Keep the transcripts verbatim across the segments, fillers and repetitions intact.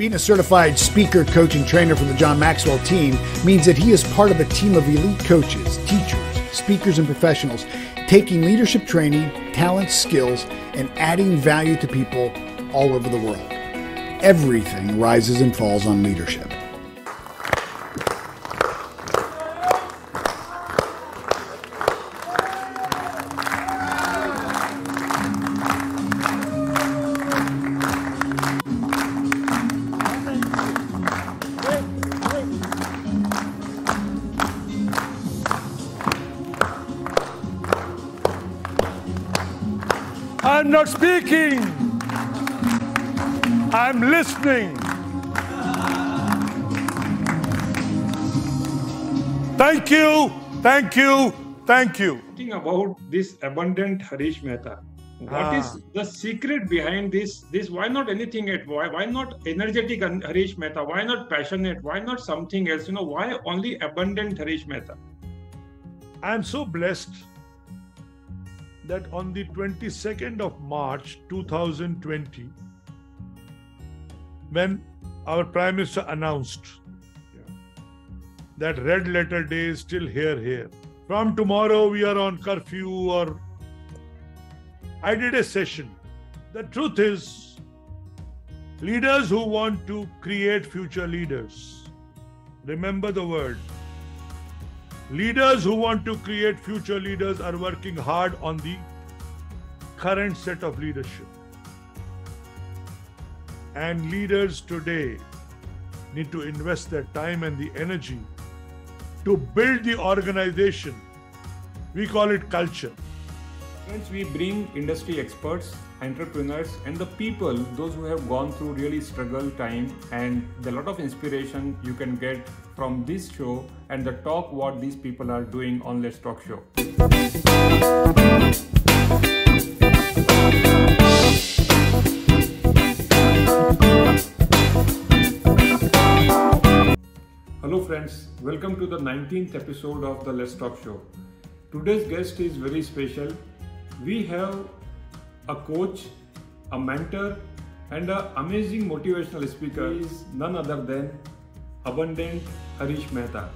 Being a certified speaker, coach, and trainer from the John Maxwell team means that he is part of a team of elite coaches, teachers, speakers, and professionals, taking leadership training, talents, skills, and adding value to people all over the world. Everything rises and falls on leadership. I'm not speaking, I'm listening. Thank you, thank you, thank you. Talking about this abundant Harish Mehta, what ah. is the secret behind this? This why not anything at why? Why not energetic Harish Mehta? Why not passionate? Why not something else? You know, why only abundant Harish Mehta? I'm so blessed that on the twenty-second of March two thousand twenty, when our Prime Minister announced yeah. that red letter day is still here, here. From tomorrow we are on curfew or... I did a session. The truth is, leaders who want to create future leaders, remember the word. Leaders who want to create future leaders are working hard on the current set of leadership. And leaders today need to invest their time and the energy to build the organization. We call it culture. Friends, we bring industry experts, entrepreneurs, and the people, those who have gone through really struggle time, and the lot of inspiration you can get from this show and the talk what these people are doing on Let's Talk Show. Hello friends, welcome to the nineteenth episode of the Let's Talk Show. Today's guest is very special. We have a coach, a mentor, and an amazing motivational speaker. He is none other than abundant Harish Mehta.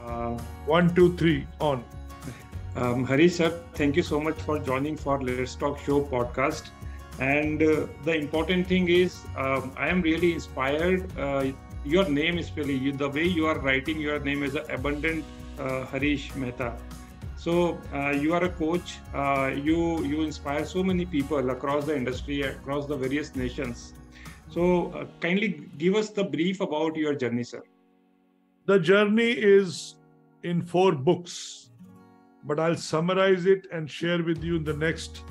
Uh, one, two, three, on. Um, Harish sir, thank you so much for joining for Let's Talk Show podcast. And uh, the important thing is, um, I am really inspired. Uh, your name is really, you, the way you are writing your name is abundant uh, Harish Mehta. So uh, you are a coach, uh, you, you inspire so many people across the industry, across the various nations. So uh, kindly give us the brief about your journey, sir. The journey is in four books, but I'll summarize it and share with you in the next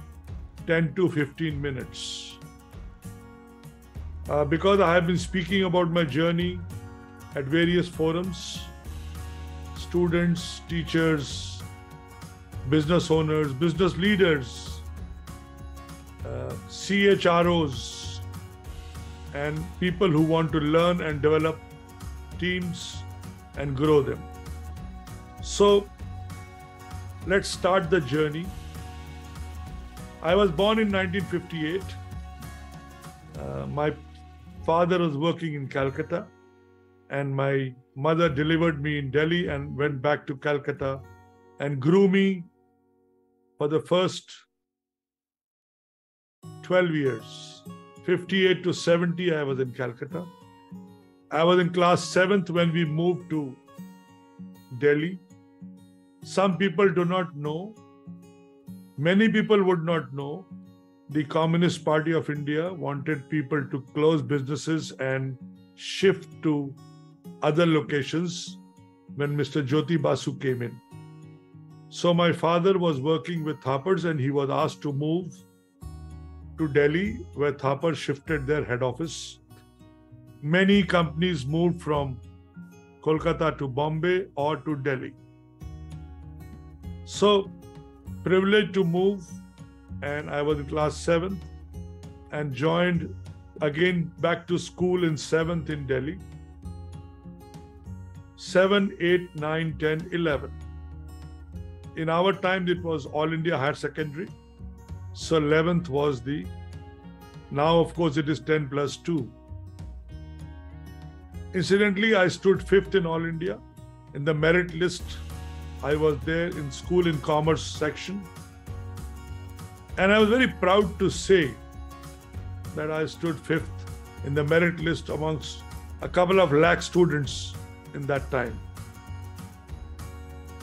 ten to fifteen minutes. Uh, because I have been speaking about my journey at various forums, students, teachers, business owners, business leaders, uh, C H R Os, and people who want to learn and develop teams and grow them. So let's start the journey. I was born in nineteen fifty-eight. Uh, my father was working in Calcutta and my mother delivered me in Delhi and went back to Calcutta and grew me for the first twelve years, fifty-eight to seventy, I was in Calcutta. I was in class seventh when we moved to Delhi. Some people do not know, many people would not know, the Communist Party of India wanted people to close businesses and shift to other locations when Mister Jyoti Basu came in. So my father was working with Thapars and he was asked to move to Delhi where Thapar shifted their head office. Many companies moved from Kolkata to Bombay or to Delhi. So privileged to move, and I was in class seventh and joined again back to school in seventh in Delhi. seven, eight, nine, ten, eleven. In our time, it was All India Higher Secondary. So eleventh was the Now, of course, it is ten plus two. Incidentally, I stood fifth in All India. In the merit list, I was there in school in commerce section. And I was very proud to say that I stood fifth in the merit list amongst a couple of lakh students in that time.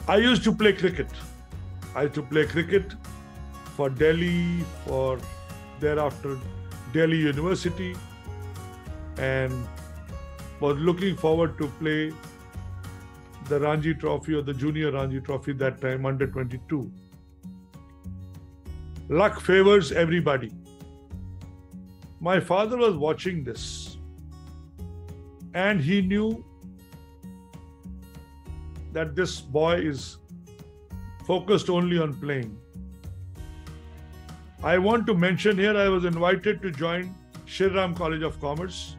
I used to play cricket. I used to play cricket for Delhi, for thereafter Delhi University, and was looking forward to play the Ranji Trophy or the Junior Ranji Trophy that time, under twenty-two. Luck favors everybody. My father was watching this and he knew that this boy is focused only on playing. I want to mention here, I was invited to join Shriram College of Commerce,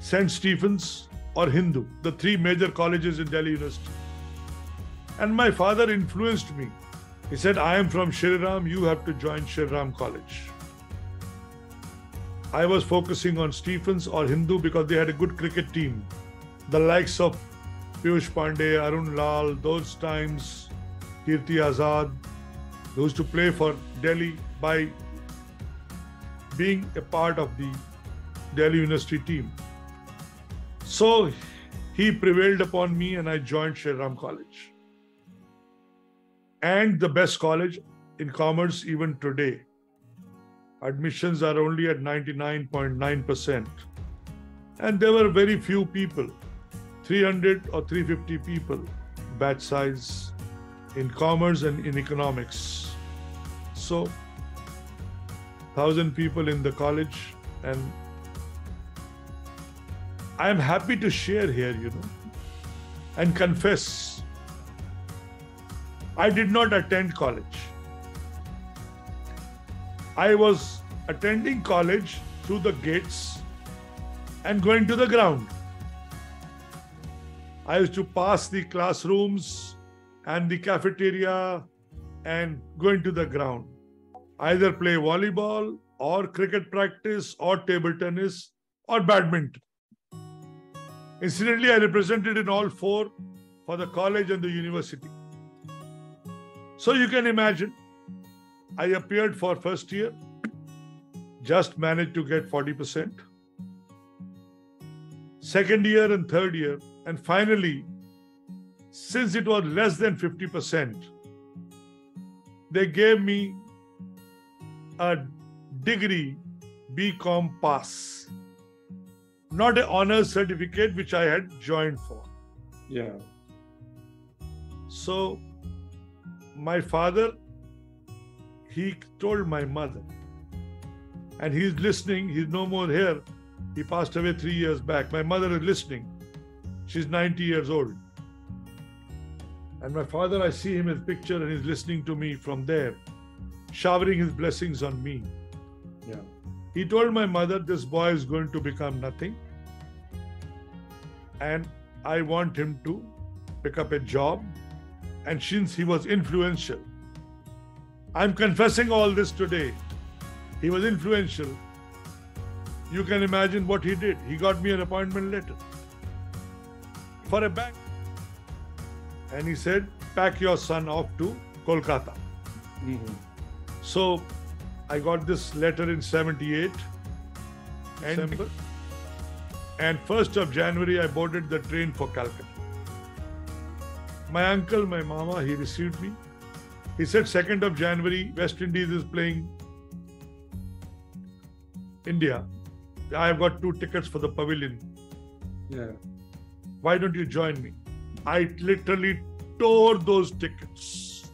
St Stephen's or Hindu, the three major colleges in Delhi University. And my father influenced me. He said, I am from Shriram, you have to join Shriram College. I was focusing on Stephens or Hindu because they had a good cricket team. The likes of Piyush Pandey, Arun Lal, those times, Kirti Azad, who used to play for Delhi by being a part of the Delhi University team. So he prevailed upon me and I joined Shriram College. And the best college in commerce even today. Admissions are only at ninety-nine point nine percent. And there were very few people, three hundred or three hundred fifty people, batch size in commerce and in economics. So, one thousand people in the college, and I am happy to share here, you know, and confess, I did not attend college. I was attending college through the gates and going to the ground. I used to pass the classrooms and the cafeteria and going to the ground. Either play volleyball or cricket practice or table tennis or badminton. Incidentally, I represented in all four for the college and the university. So you can imagine. I appeared for first year, just managed to get forty percent. Second year and third year, and finally, since it was less than fifty percent, they gave me a degree B Com pass, not an honors certificate which I had joined for. Yeah. So my father, he told my mother, and he's listening, he's no more here. He passed away three years back. My mother is listening. She's ninety years old. And my father, I see him in his picture and he's listening to me from there, showering his blessings on me. Yeah. He told my mother, this boy is going to become nothing. And I want him to pick up a job. And since he was influential, I'm confessing all this today. He was influential. You can imagine what he did. He got me an appointment letter for a bank. And he said, pack your son off to Kolkata. Mm-hmm. So I got this letter in seventy-eight. And, December. And first of January, I boarded the train for Calcutta. My uncle, my mama, he received me. He said, second of January, West Indies is playing India. I've got two tickets for the pavilion. Yeah. Why don't you join me? I literally tore those tickets.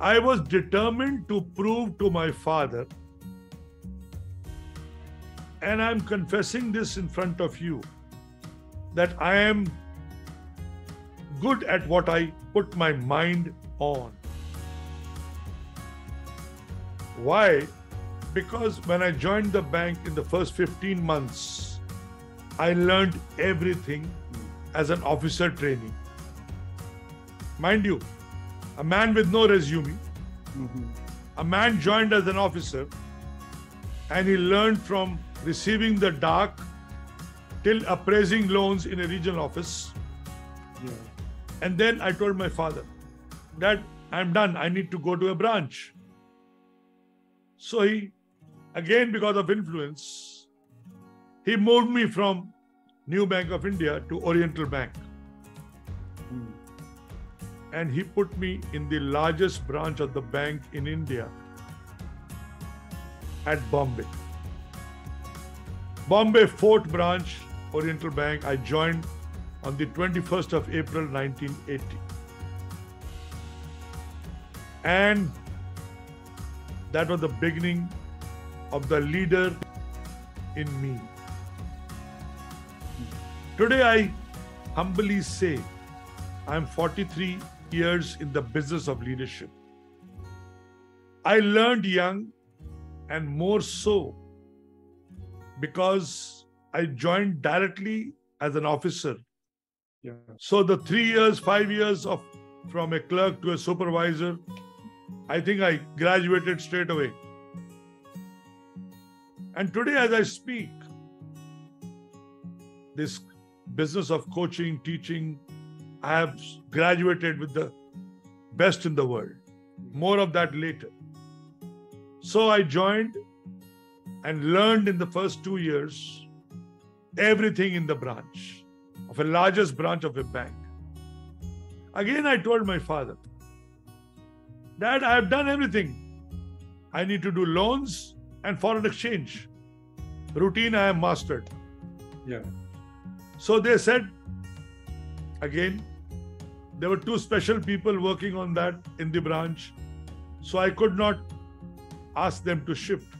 I was determined to prove to my father, and I'm confessing this in front of you, that I am good at what I put my mind on. Why? Because when I joined the bank in the first fifteen months, I learned everything as an officer trainee. Mind you, a man with no resume, mm-hmm. a man joined as an officer, and he learned from receiving the dark till appraising loans in a regional office. Yeah. And then I told my father that I'm done. I need to go to a branch. So he, again, because of influence, he moved me from New Bank of India to Oriental Bank. Hmm. And he put me in the largest branch of the bank in India at Bombay. Bombay Fort Branch, Oriental Bank, I joined on the twenty-first of April nineteen eighty. And that was the beginning of the leader in me. Today, I humbly say I'm forty-three years in the business of leadership. I learned young, and more so because I joined directly as an officer. Yeah. So the three years, five years of from a clerk to a supervisor, I think I graduated straight away. And today, as I speak, this business of coaching, teaching, I have graduated with the best in the world. More of that later. So I joined and learned in the first two years everything in the branch, of the largest branch of a bank. Again, I told my father, Dad, I have done everything. I need to do loans and foreign exchange. Routine I have mastered. Yeah. So they said, again, there were two special people working on that in the branch. So I could not ask them to shift.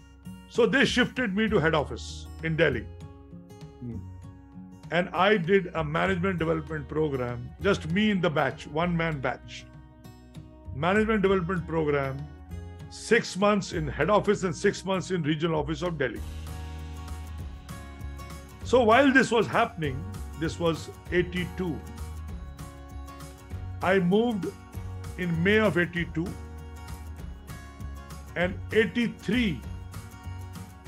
So they shifted me to head office in Delhi. Mm. And I did a management development program, just me in the batch, one-man batch. Management development program, six months in head office and six months in regional office of Delhi. So while this was happening, this was eighty-two. I moved in May of eighty-two, and eighty-three,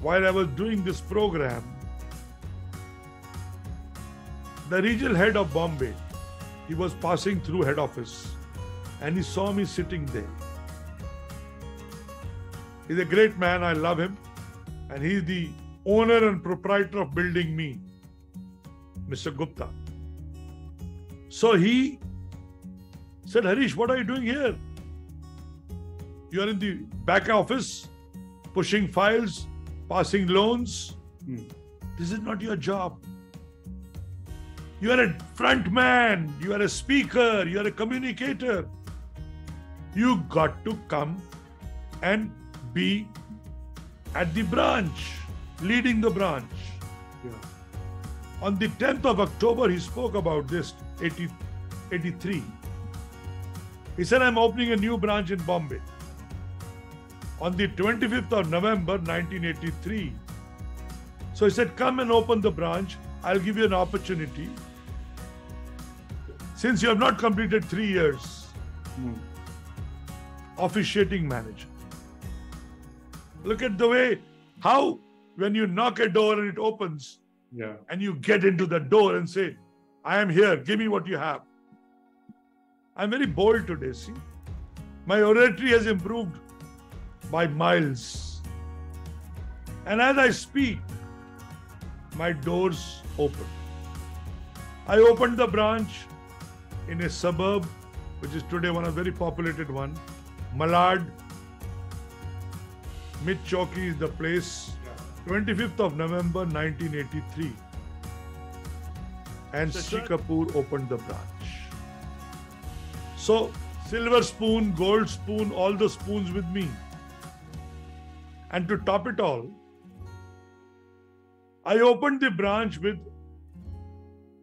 while I was doing this program, the regional head of Bombay, he was passing through head office and he saw me sitting there. He's a great man, I love him. And he's the owner and proprietor of Building Me, Mister Gupta. So he said, Harish, what are you doing here? You are in the back office, pushing files, passing loans. Hmm. This is not your job. You are a front man, you are a speaker, you are a communicator. You got to come and be at the branch, leading the branch. Yeah. On the tenth of October, he spoke about this, eighty, eighty-three. He said, I'm opening a new branch in Bombay. On the twenty-fifth of November, nineteen eighty-three. So he said, come and open the branch. I'll give you an opportunity. Since you have not completed three years, mm. officiating manager. Look at the way, how when you knock a door and it opens, yeah. and you get into the door and say, I am here, give me what you have. I'm very bold today, see. My oratory has improved by miles. And as I speak, my doors open. I opened the branch in a suburb, which is today one of the very populated one, Malad. Mid-Chowki is the place, twenty-fifth of November, nineteen eighty-three. And so, Sri Kapoor opened the branch. So, silver spoon, gold spoon, all the spoons with me. And to top it all, I opened the branch with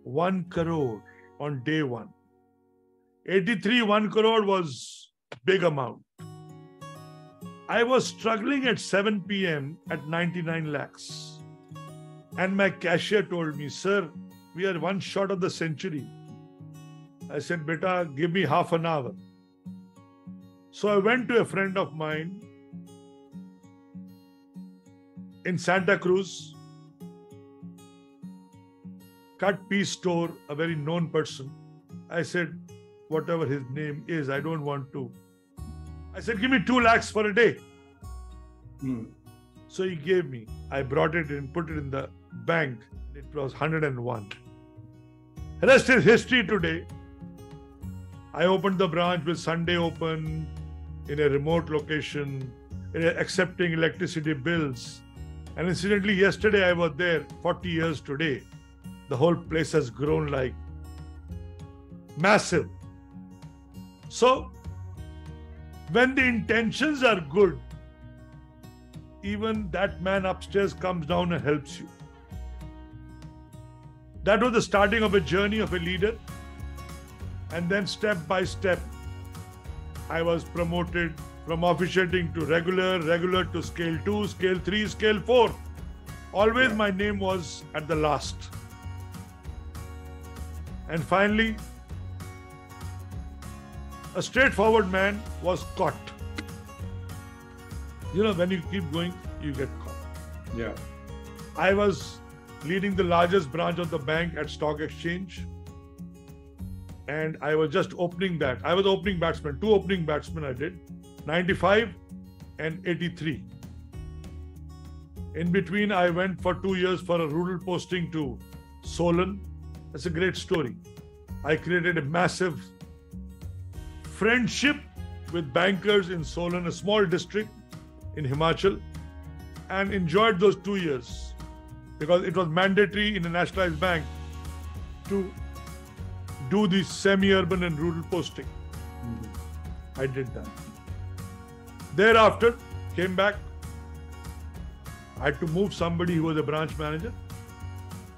one crore on day one. eighty-three, one crore was a big amount. I was struggling at seven p m at ninety-nine lakhs. And my cashier told me, sir, we are one short of the century. I said, beta, give me half an hour. So I went to a friend of mine, in Santa Cruz, cut piece store, a very known person. I said, whatever his name is, I don't want to. I said, give me two lakhs for a day. Hmm. So he gave me. I brought it and put it in the bank. It was one hundred and one. The rest is history today. I opened the branch with Sunday open in a remote location, accepting electricity bills. And incidentally, yesterday I was there, forty years today. The whole place has grown like massive. So, when the intentions are good, even that man upstairs comes down and helps you. That was the starting of a journey of a leader. And then step by step, I was promoted from officiating to regular, regular to scale two, scale three, scale four. Always my name was at the last. And finally, a straightforward man was caught. You know, when you keep going, you get caught. Yeah. I was leading the largest branch of the bank at Stock Exchange. And I was just opening that. I was opening batsman. Two opening batsmen I did. ninety-five and eighty-three. In between, I went for two years for a rural posting to Solon. That's a great story. I created a massive friendship with bankers in Solon, a small district in Himachal, and enjoyed those two years because it was mandatory in a nationalized bank to do the semi-urban and rural posting. Mm-hmm. I did that. Thereafter, came back. I had to move somebody who was a branch manager.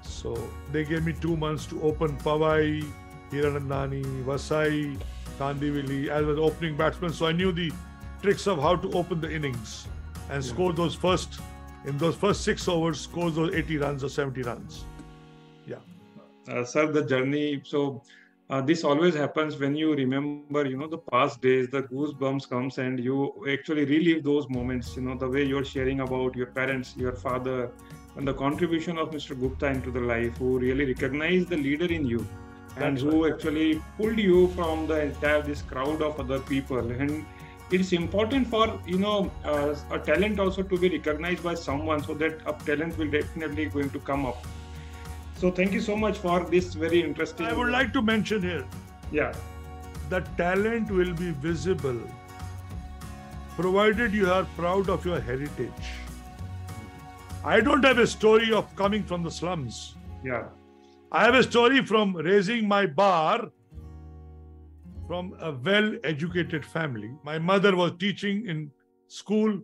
So they gave me two months to open Pawai, Hiranandani, Vasai, Kandivali as well as opening batsman. So I knew the tricks of how to open the innings and yeah. score those first, in those first six overs, score those eighty runs or seventy runs. Yeah. Uh, sir, the journey, so uh, this always happens when you remember, you know, the past days, the goosebumps comes and you actually relive those moments, you know, the way you're sharing about your parents, your father, and the contribution of Mister Gupta into the life, who really recognized the leader in you and That's who right. actually pulled you from the entire, this crowd of other people. And it's important for, you know, uh, a talent also to be recognized by someone, so that a talent will definitely going to come up. So thank you so much for this very interesting... I would like to mention here. Yeah. The talent will be visible provided you are proud of your heritage. I don't have a story of coming from the slums. Yeah. I have a story from raising my bar from a well-educated family. My mother was teaching in school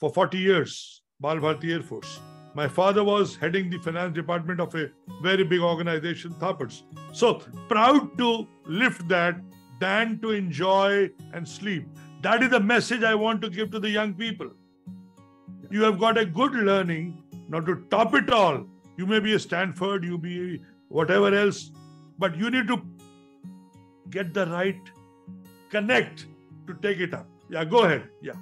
for forty years, Balbharati Air Force. My father was heading the finance department of a very big organization, Thapar's. So proud to lift that than to enjoy and sleep. That is the message I want to give to the young people. You have got a good learning, not to top it all. You may be a Stanford, you be whatever else, but you need to get the right connect to take it up. Yeah, go ahead. Yeah.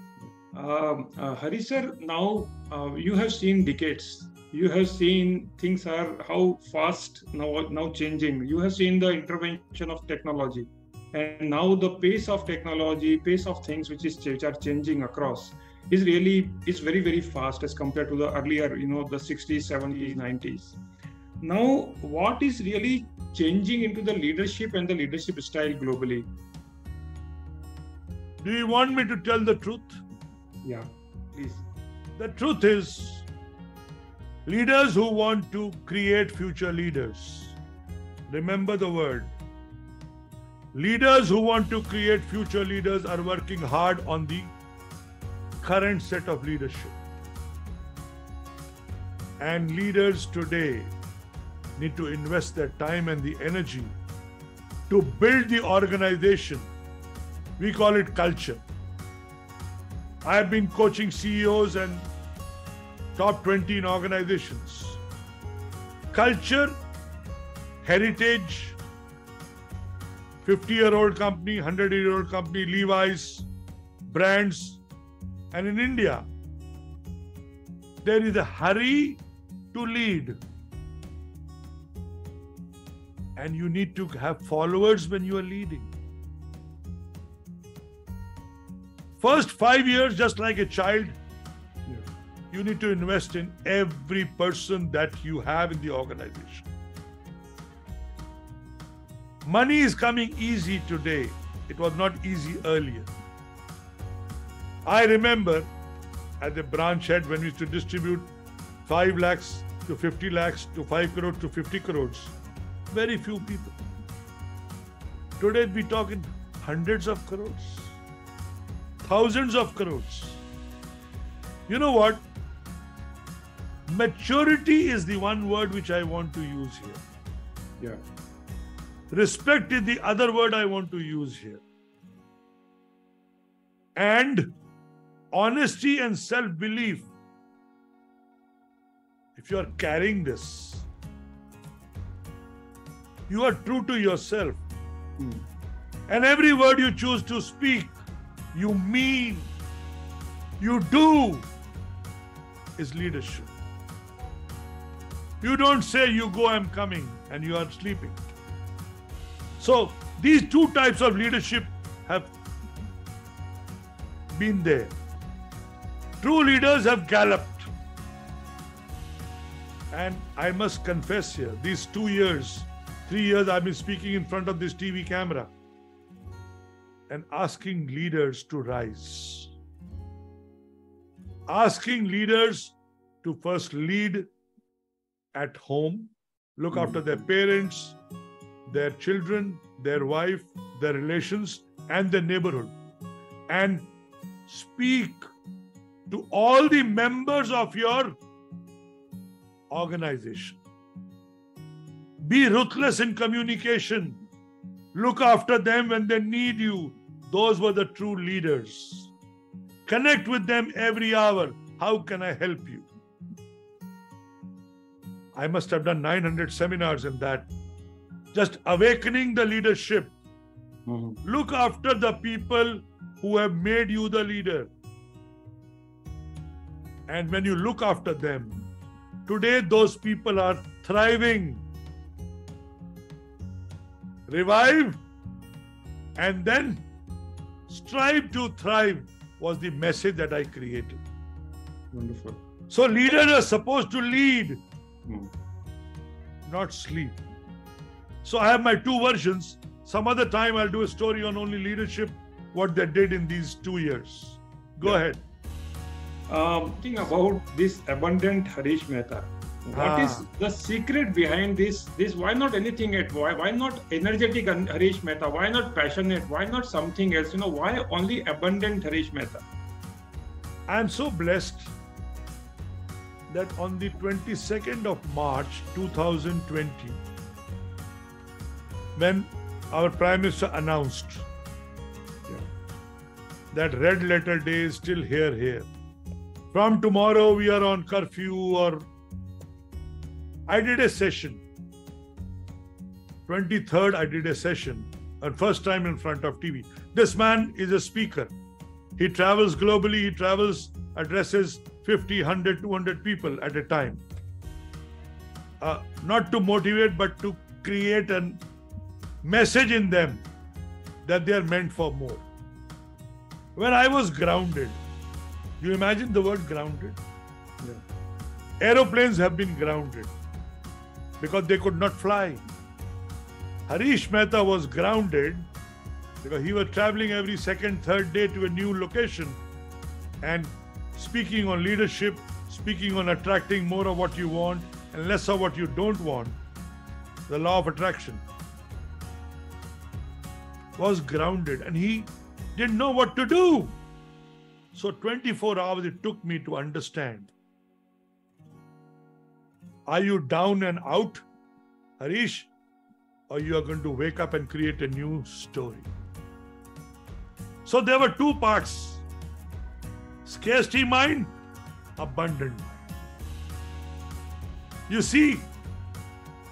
Um, uh, Harish sir, now uh, you have seen decades. You have seen things are how fast now, now changing. You have seen the intervention of technology, and now the pace of technology, pace of things which is which are changing across is really is very very fast as compared to the earlier, you know, the sixties, seventies, nineties. Now, what is really changing into the leadership and the leadership style globally? Do you want me to tell the truth? Yeah, please. The truth is, leaders who want to create future leaders, remember the word, leaders who want to create future leaders are working hard on the current set of leadership. And leaders today need to invest their time and the energy to build the organization. We call it culture. I have been coaching C E Os and top twenty in organizations. Culture, heritage, fifty-year-old company, one hundred-year-old company, Levi's, brands. And in India, there is a hurry to lead. And you need to have followers when you are leading. First five years, just like a child, yeah. you need to invest in every person that you have in the organization. Money is coming easy today. It was not easy earlier. I remember at the branch head when we used to distribute five lakhs to fifty lakhs to five crores to fifty crores. Very few people. Today we talk in hundreds of crores, thousands of crores. You know what? Maturity is the one word which I want to use here. Yeah. Respect is the other word I want to use here. And honesty and self-belief. If you are carrying this, you are true to yourself. Mm. And every word you choose to speak, you mean, you do, is leadership. You don't say, you go, I'm coming, and you are sleeping. So these two types of leadership have been there. True leaders have galloped. And I must confess here, these two years, three years I've been speaking in front of this T V camera and asking leaders to rise. Asking leaders to first lead at home, look after their parents, their children, their wife, their relations, and their neighborhood. And speak to all the members of your organization. Be ruthless in communication. Look after them when they need you. Those were the true leaders. Connect with them every hour. How can I help you? I must have done nine hundred seminars in that. Just awakening the leadership. Mm-hmm. Look after the people who have made you the leader. And when you look after them, today those people are thriving. Revive and then strive to thrive was the message that I created. Wonderful. So leaders are supposed to lead, mm. not sleep. So I have my two versions. Some other time I'll do a story on only leadership, what they did in these two years. Go yeah. ahead. Um, thinking about this abundant Harish Mehta. What ah. is the secret behind this? This why not anything at why? Why not energetic Harish Mehta? Why not passionate? Why not something else? You know, why only abundant Harish Mehta? I am so blessed that on the twenty-second of March two thousand twenty, when our Prime Minister announced yeah. that red letter day is still here, here. From tomorrow we are on curfew or I did a session, twenty-third I did a session, and first time in front of T V. This man is a speaker. He travels globally, he travels, addresses fifty, one hundred, two hundred people at a time. Uh, not to motivate, but to create a message in them that they are meant for more. When I was grounded, you imagine the word grounded? Yeah. Aeroplanes have been grounded. Because they could not fly. Harish Mehta was grounded because he was traveling every second, third day to a new location and speaking on leadership, speaking on attracting more of what you want and less of what you don't want. The law of attraction was grounded and he didn't know what to do. So twenty-four hours it took me to understand. Are you down and out, Harish? Or you are going to wake up and create a new story? So there were two parts. Scarcity mind, abundant mind. You see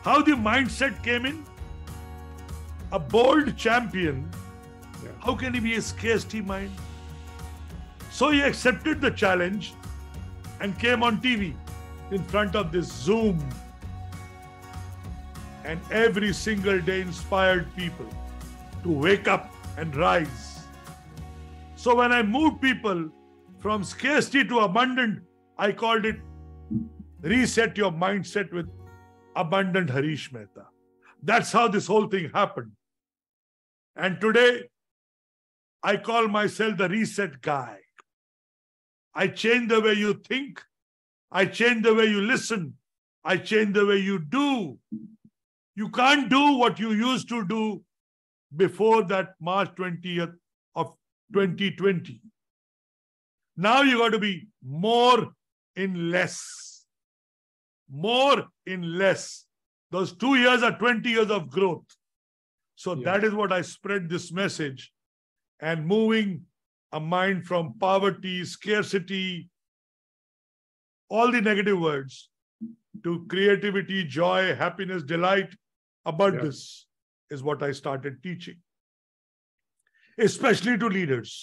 how the mindset came in? A bold champion, yeah. how can he be a scarcity mind? So he accepted the challenge and came on T V in front of this Zoom. And every single day inspired people to wake up and rise. So when I moved people from scarcity to abundant, I called it reset your mindset with abundant Harish Mehta. That's how this whole thing happened. And today, I call myself the reset guy. I change the way you think. I change the way you listen. I change the way you do. You can't do what you used to do before that March twentieth of twenty twenty. Now you got to be more in less. More in less. Those two years are twenty years of growth. So yeah. That is what I spread this message. And moving a mind from poverty, scarcity, all the negative words, to creativity, joy, happiness, delight. About yeah. This is what I started teaching, especially to leaders.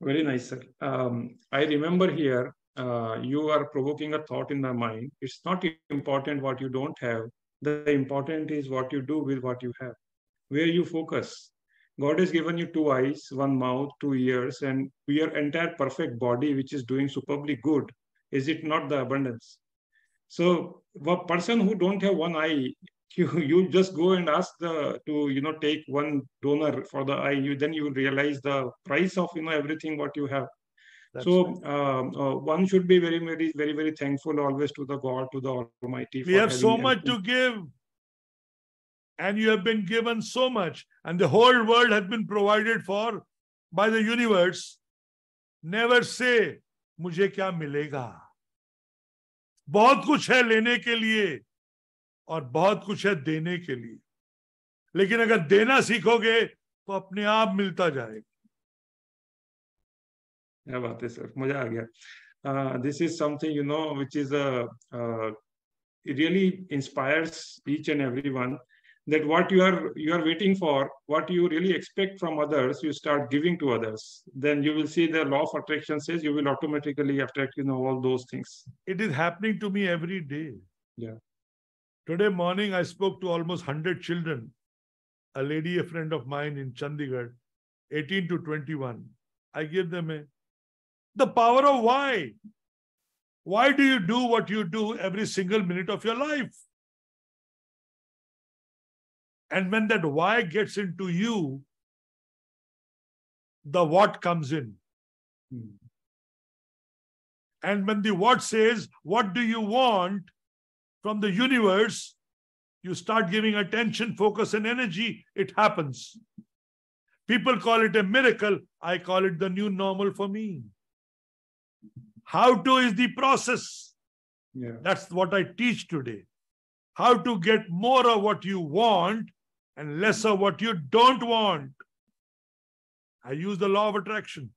Very nice, sir. Um, I remember here, uh, you are provoking a thought in the mind. It's not important what you don't have. The important is what you do with what you have, where you focus. God has given you two eyes, one mouth, two ears, and your entire perfect body, which is doing superbly good. Is it not the abundance? So a person who don't have one eye, you, you just go and ask the to you know take one donor for the eye. You then you will realize the price of you know everything what you have. That's so right. um, uh, one should be very very very very thankful always to the God, to the Almighty. We have so much everything to give, and you have been given so much, and the whole world has been provided for by the universe. Never say, "Mujhe kya milega." बहुत कुछ है लेने के लिए और बहुत कुछ है देने के लिए, लेकिन अगर देना सीखोगे तो अपने आप मिलता जाएगा। क्या बात है सर, मजा आ गया। This is something you know which is a really inspires each and everyone that what you are you are waiting for, what you really expect from others, you start giving to others, then you will see the law of attraction says you will automatically attract you know all those things. It is happening to me every day. Yeah. Today morning I spoke to almost one hundred children. A lady, a friend of mine in Chandigarh, eighteen to twenty-one. I give them a, the power of why. Why do you do what you do every single minute of your life? And when that why gets into you, the what comes in. Hmm. And when the what says, what do you want from the universe, you start giving attention, focus, and energy. It happens. People call it a miracle. I call it the new normal for me. How to is the process. Yeah. That's what I teach today. How to get more of what you want and less of what you don't want. I use the law of attraction.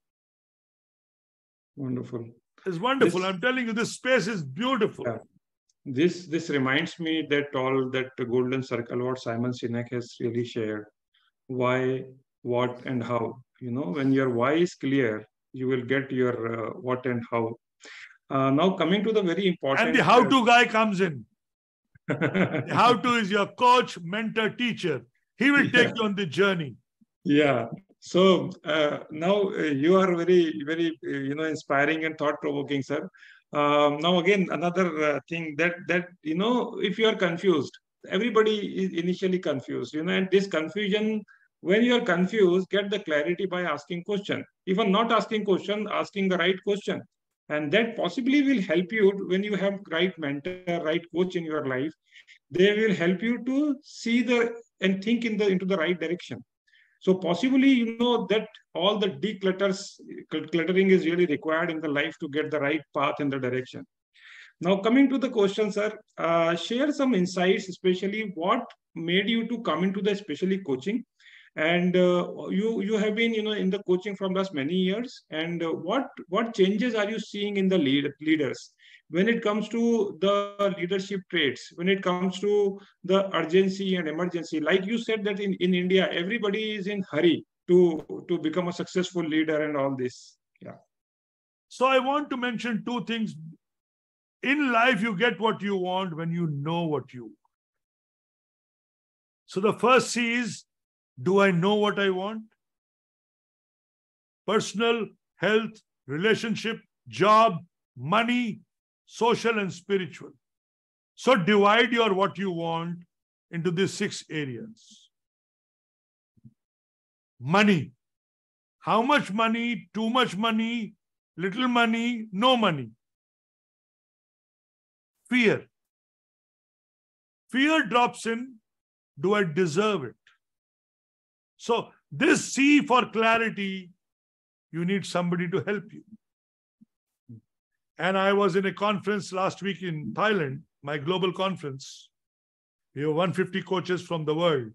Wonderful. It's wonderful. This, I'm telling you, this space is beautiful. Yeah. This, this reminds me that all that golden circle what Simon Sinek has really shared. Why, what, and how. You know, when your why is clear, you will get your uh, what and how. Uh, now coming to the very important... And the how-to uh, guy comes in. How-to is your coach, mentor, teacher. He will take yeah. you on the journey. Yeah. So uh, now uh, you are very, very, uh, you know, inspiring and thought-provoking, sir. Um, now again, another uh, thing that, that, you know, if you are confused, everybody is initially confused, you know, and this confusion, when you are confused, get the clarity by asking question. Even not asking question, asking the right question. And that possibly will help you when you have right mentor, right coach in your life. They will help you to see the and think in the into the right direction. So possibly, you know, that all the declutters, cluttering is really required in the life to get the right path and the direction. Now, coming to the question, sir, uh, share some insights, especially what made you to come into the especially coaching. And uh, you you have been you know in the coaching from last many years. And uh, what what changes are you seeing in the lead, leaders when it comes to the leadership traits? When it comes to the urgency and emergency, like you said that in, in India everybody is in hurry to to become a successful leader and all this. Yeah. So I want to mention two things. In life, you get what you want when you know what you want. So the first C is, do I know what I want? Personal, health, relationship, job, money, social and spiritual. So divide your what you want into these six areas. Money. How much money? Too much money? Little money? No money? Fear. Fear drops in. Do I deserve it? So this C for clarity, you need somebody to help you. And I was in a conference last week in Thailand, my global conference. We have one hundred fifty coaches from the world.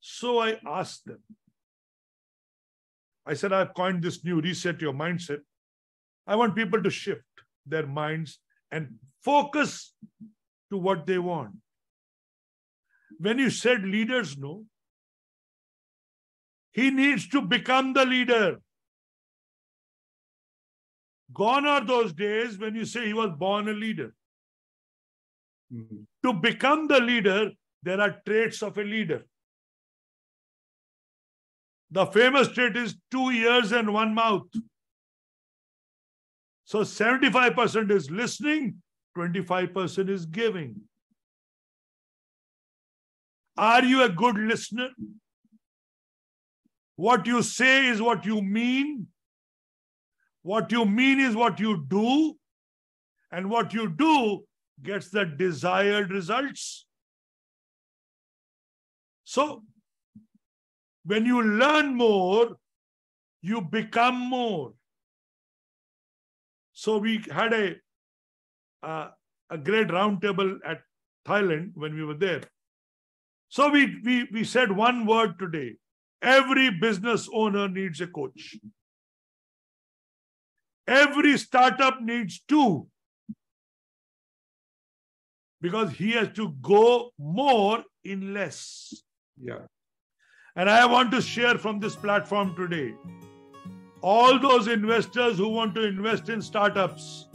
So I asked them. I said, I've coined this new reset your mindset. I want people to shift their minds and focus to what they want. When you said leaders know, he needs to become the leader. Gone are those days when you say he was born a leader. Mm-hmm. To become the leader, there are traits of a leader. The famous trait is two ears and one mouth. So seventy-five percent is listening, twenty-five percent is giving. Are you a good listener? What you say is what you mean. What you mean is what you do. And what you do gets the desired results. So, when you learn more, you become more. So we had a, uh, a great roundtable at Thailand when we were there. So we, we, we said one word today. Every business owner needs a coach. Every startup needs two. Because he has to go more in less. Yeah. And I want to share from this platform today, all those investors who want to invest in startups,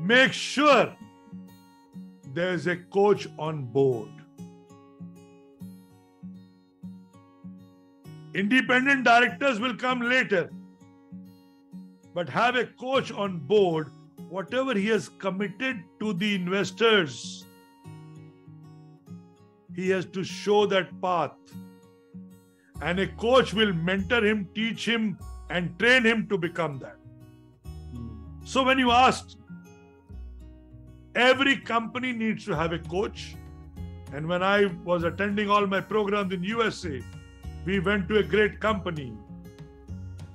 make sure there's a coach on board. Independent directors will come later, but have a coach on board, whatever he has committed to the investors, he has to show that path. And a coach will mentor him, teach him, and train him to become that. So when you asked, every company needs to have a coach. And when I was attending all my programs in U S A, we went to a great company.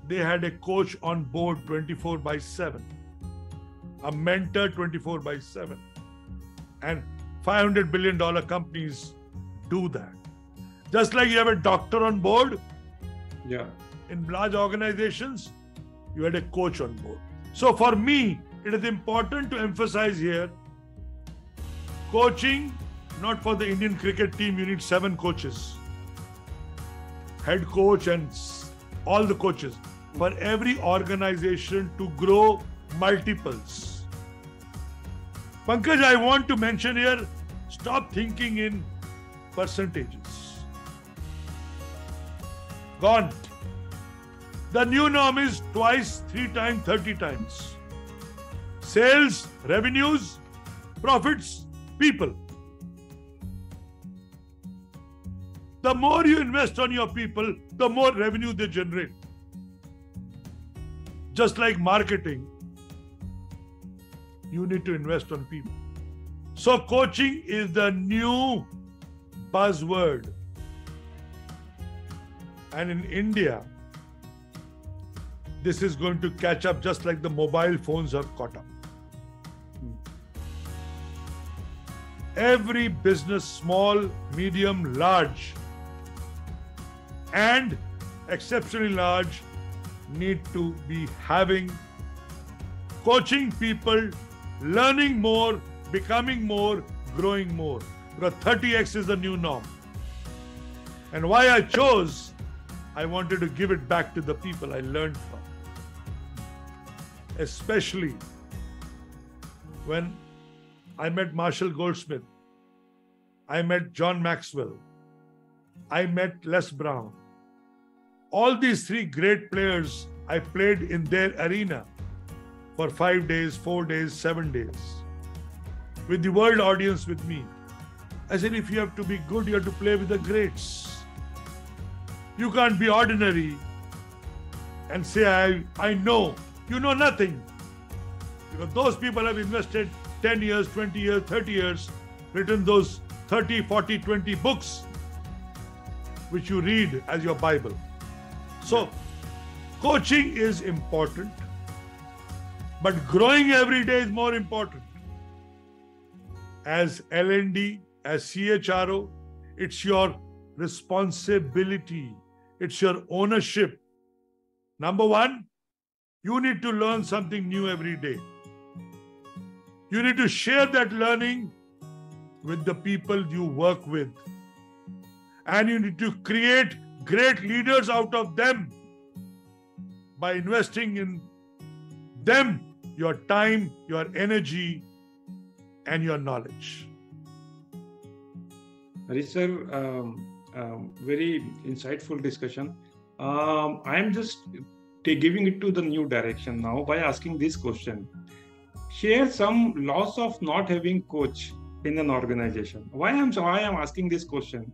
They had a coach on board twenty-four by seven, a mentor twenty-four by seven. And five hundred billion dollar companies do that. Just like you have a doctor on board, yeah. In large organizations, you had a coach on board. So for me, it is important to emphasize here, coaching, not for the Indian cricket team, you need seven coaches. Head coach and all the coaches. For every organization to grow, multiples. Pankaj, I want to mention here, stop thinking in percentages. Gone. The new norm is twice, three times, thirty times. Sales, revenues, profits, people. The more you invest on your people, the more revenue they generate. Just like marketing, you need to invest on people. So coaching is the new buzzword. And in India, this is going to catch up just like the mobile phones have caught up. Every business, small, medium, large, and exceptionally large, need to be having coaching people, learning more, becoming more, growing more. Because thirty X is the new norm. And why I chose, I wanted to give it back to the people I learned from. especially when I met Marshall Goldsmith, I met John Maxwell, I met Les Brown. All these three great players, I played in their arena for five days, four days, seven days, with the world audience with me. I said, if you have to be good, you have to play with the greats. You can't be ordinary and say, I, I know. You know nothing. Because those people have invested ten years, twenty years, thirty years, written those thirty, forty, twenty books, which you read as your Bible. So, coaching is important, but growing every day is more important. As L and D, as C H R O, it's your responsibility. It's your ownership. Number one, you need to learn something new every day. You need to share that learning with the people you work with. And you need to create great leaders out of them by investing in them, your time, your energy, and your knowledge. Harish sir, um, um, very insightful discussion. Um, I'm just giving it to the new direction now by asking this question. Share some loss of not having coach in an organization. Why I'm why I'm asking this question?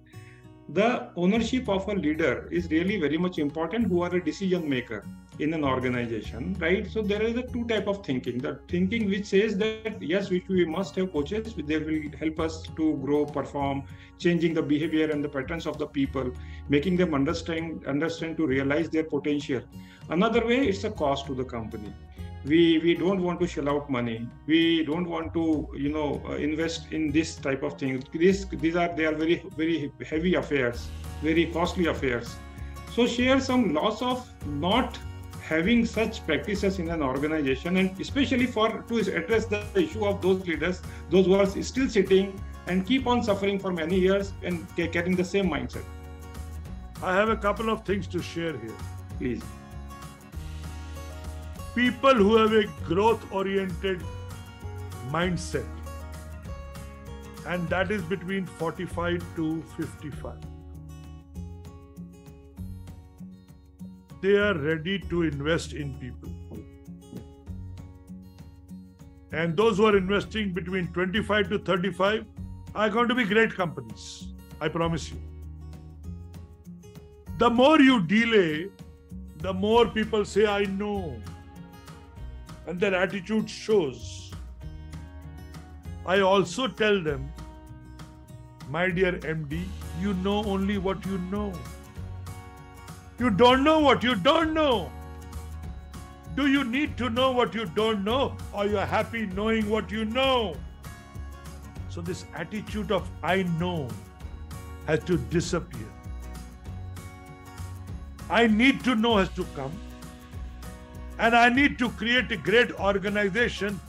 The ownership of a leader is really very much important, who are a decision maker in an organization, right? So there is a two type of thinking. The thinking which says that yes, which we must have coaches, they will help us to grow, perform, changing the behavior and the patterns of the people, making them understand, understand to realize their potential. Another way, it's a cost to the company. We, we don't want to shell out money. We don't want to, you know, uh, invest in this type of thing. This, these are, they are very, very heavy affairs, very costly affairs. So share some loss of not having such practices in an organization, and especially for to address the issue of those leaders, those who are still sitting and keep on suffering for many years and carrying the same mindset. I have a couple of things to share here. Please. People who have a growth-oriented mindset, and that is between forty-five to fifty-five. They are ready to invest in people. And those who are investing between twenty-five to thirty-five are going to be great companies, I promise you. The more you delay, the more people say, I know. And their attitude shows. I also tell them, my dear M D, you know only what you know. You don't know what you don't know. Do you need to know what you don't know, or you're happy knowing what you know? So this attitude of I know has to disappear. I need to know has to come. And I need to create a great organization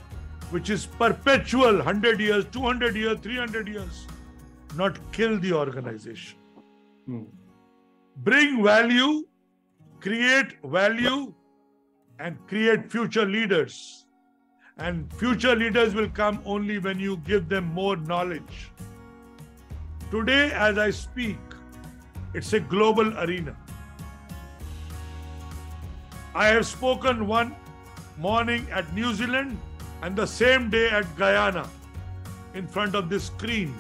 which is perpetual, one hundred years, two hundred years, three hundred years, not kill the organization. Hmm. Bring value, create value, and create future leaders. And future leaders will come only when you give them more knowledge. Today, as I speak, it's a global arena. I have spoken one morning at New Zealand and the same day at Guyana in front of this screen.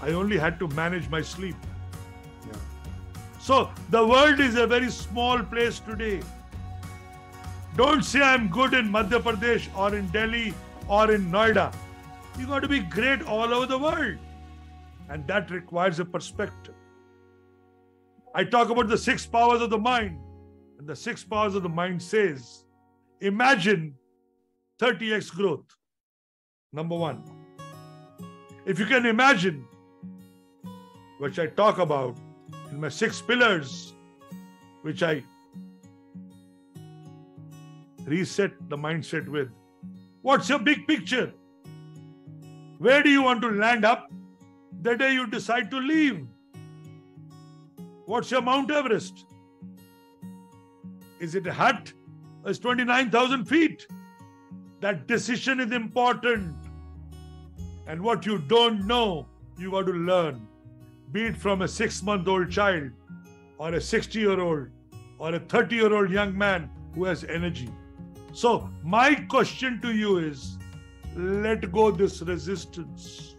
I only had to manage my sleep. Yeah. So the world is a very small place today. Don't say I'm good in Madhya Pradesh or in Delhi or in Noida. You got to be great all over the world. And that requires a perspective. I talk about the six powers of the mind. The six powers of the mind says, imagine thirty x growth. Number one, if you can imagine, which I talk about in my six pillars, which I reset the mindset with, what's your big picture? Where do you want to land up the day you decide to leave? What's your Mount Everest? Is it a hut? It's twenty-nine thousand feet. That decision is important. And what you don't know, you got to learn. Be it from a six-month-old child or a sixty-year-old or a thirty-year-old young man who has energy. So my question to you is, let go this resistance.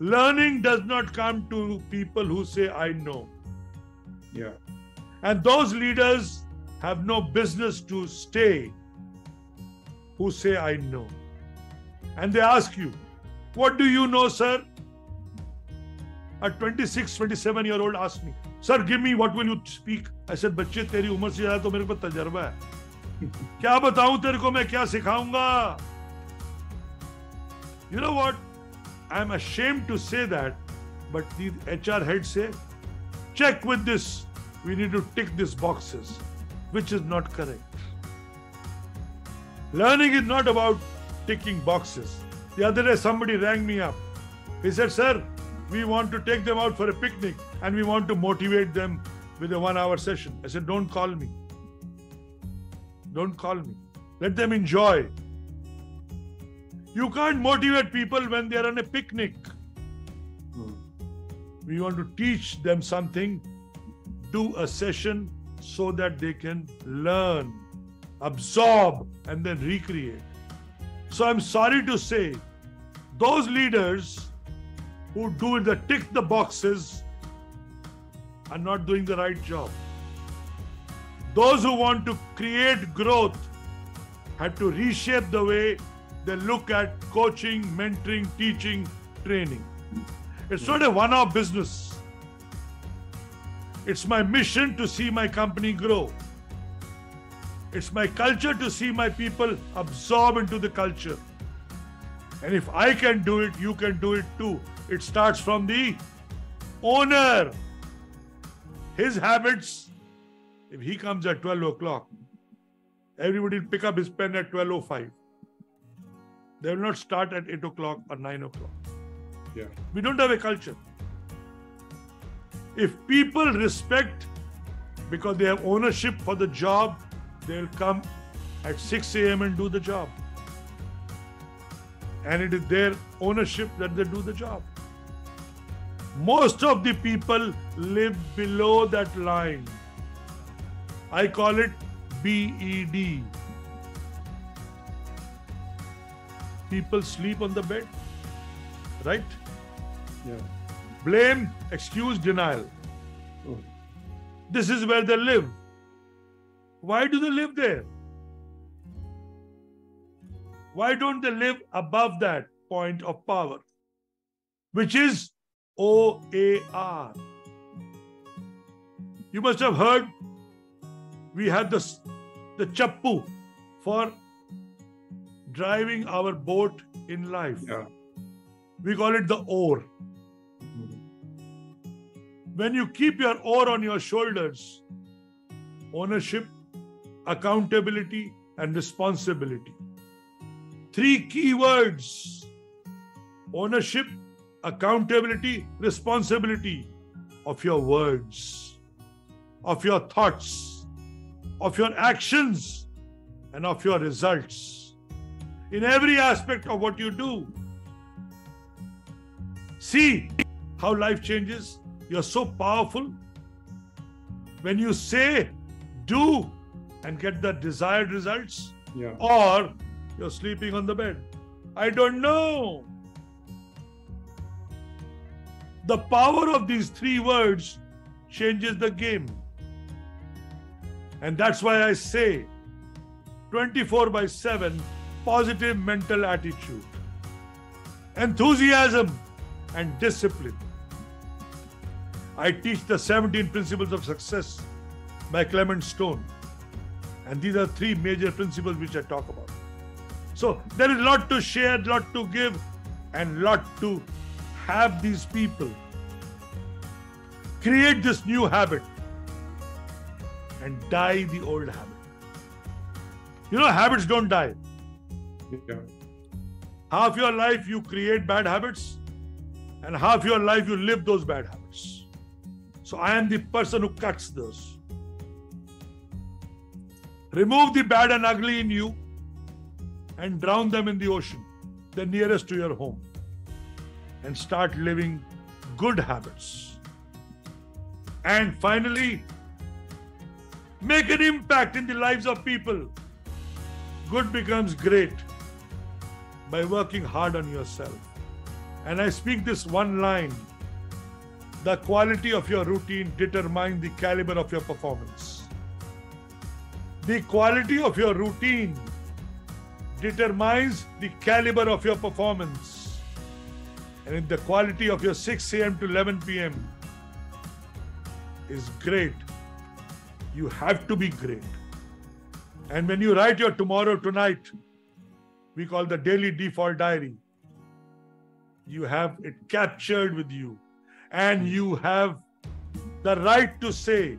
Learning does not come to people who say, I know. Yeah. And those leaders have no business to stay who say, I know. And they ask you, what do you know, sir? A twenty-six, twenty-seven-year-old asked me, sir, give me, what will you speak? I said, बच्चे तेरी उम्र से ज़्यादा तो मेरे पास तजरबा है. क्या बताऊँ तेरे को मैं क्या सिखाऊँगा? You know what? I'm ashamed to say that, but the H R head say, check with this. We need to tick these boxes, which is not correct. Learning is not about ticking boxes. The other day, somebody rang me up. He said, sir, we want to take them out for a picnic and we want to motivate them with a one-hour session. I said, don't call me. Don't call me. Let them enjoy. You can't motivate people when they're on a picnic. Hmm. We want to teach them something. Do a session so that they can learn, absorb, and then recreate. So I'm sorry to say, those leaders who do the tick the boxes are not doing the right job. Those who want to create growth have to reshape the way they look at coaching, mentoring, teaching, training. It's not a one-off business. It's my mission to see my company grow. It's my culture to see my people absorb into the culture. And if I can do it, you can do it too. It starts from the owner. His habits. If he comes at twelve o'clock, everybody will pick up his pen at twelve oh five. They will not start at eight o'clock or nine o'clock. Yeah. We don't have a culture. If people respect, because they have ownership for the job, they'll come at six a m and do the job. And it is their ownership that they do the job. Most of the people live below that line. I call it B E D. People sleep on the bed, right? Yeah. Blame, excuse, denial. Oh. This is where they live. Why do they live there? Why don't they live above that point of power, which is O A R? You must have heard we have the, the chappu for driving our boat in life. Yeah. We call it the oar. When you keep your oar on your shoulders, ownership, accountability, and responsibility. Three key words. Ownership, accountability, responsibility of your words, of your thoughts, of your actions, and of your results. In every aspect of what you do. See how life changes. You're so powerful. When you say, do, and get the desired results, yeah. Or you're sleeping on the bed. I don't know. The power of these three words changes the game. And that's why I say twenty-four by seven, positive mental attitude, enthusiasm, and discipline. I teach the seventeen principles of success by Clement Stone. And these are three major principles which I talk about. So there is a lot to share, lot to give, and lot to have these people create this new habit and die the old habit. You know, habits don't die. Yeah. Half your life you create bad habits, and half your life you live those bad habits. So I am the person who cuts those. Remove the bad and ugly in you and drown them in the ocean, the nearest to your home, and start living good habits. And finally, make an impact in the lives of people. Good becomes great by working hard on yourself. And I speak this one line: the quality of your routine determines the caliber of your performance. The quality of your routine determines the caliber of your performance. And if the quality of your six a m to eleven p m is great, you have to be great. And when you write your tomorrow tonight, we call the daily default diary, you have it captured with you. And you have the right to say,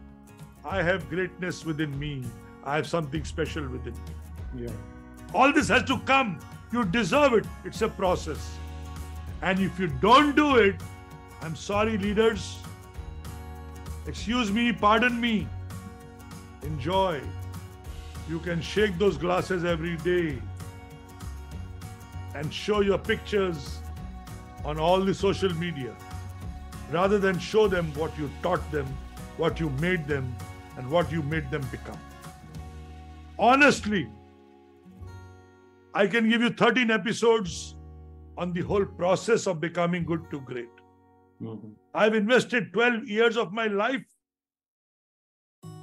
I have greatness within me. I have something special within me. Yeah. All this has to come. You deserve it. It's a process. And if you don't do it, I'm sorry, leaders. Excuse me, pardon me. Enjoy. You can shake those glasses every day and show your pictures on all the social media, rather than show them what you taught them, what you made them, and what you made them become. Honestly, I can give you thirteen episodes on the whole process of becoming good to great. Mm-hmm. I've invested twelve years of my life.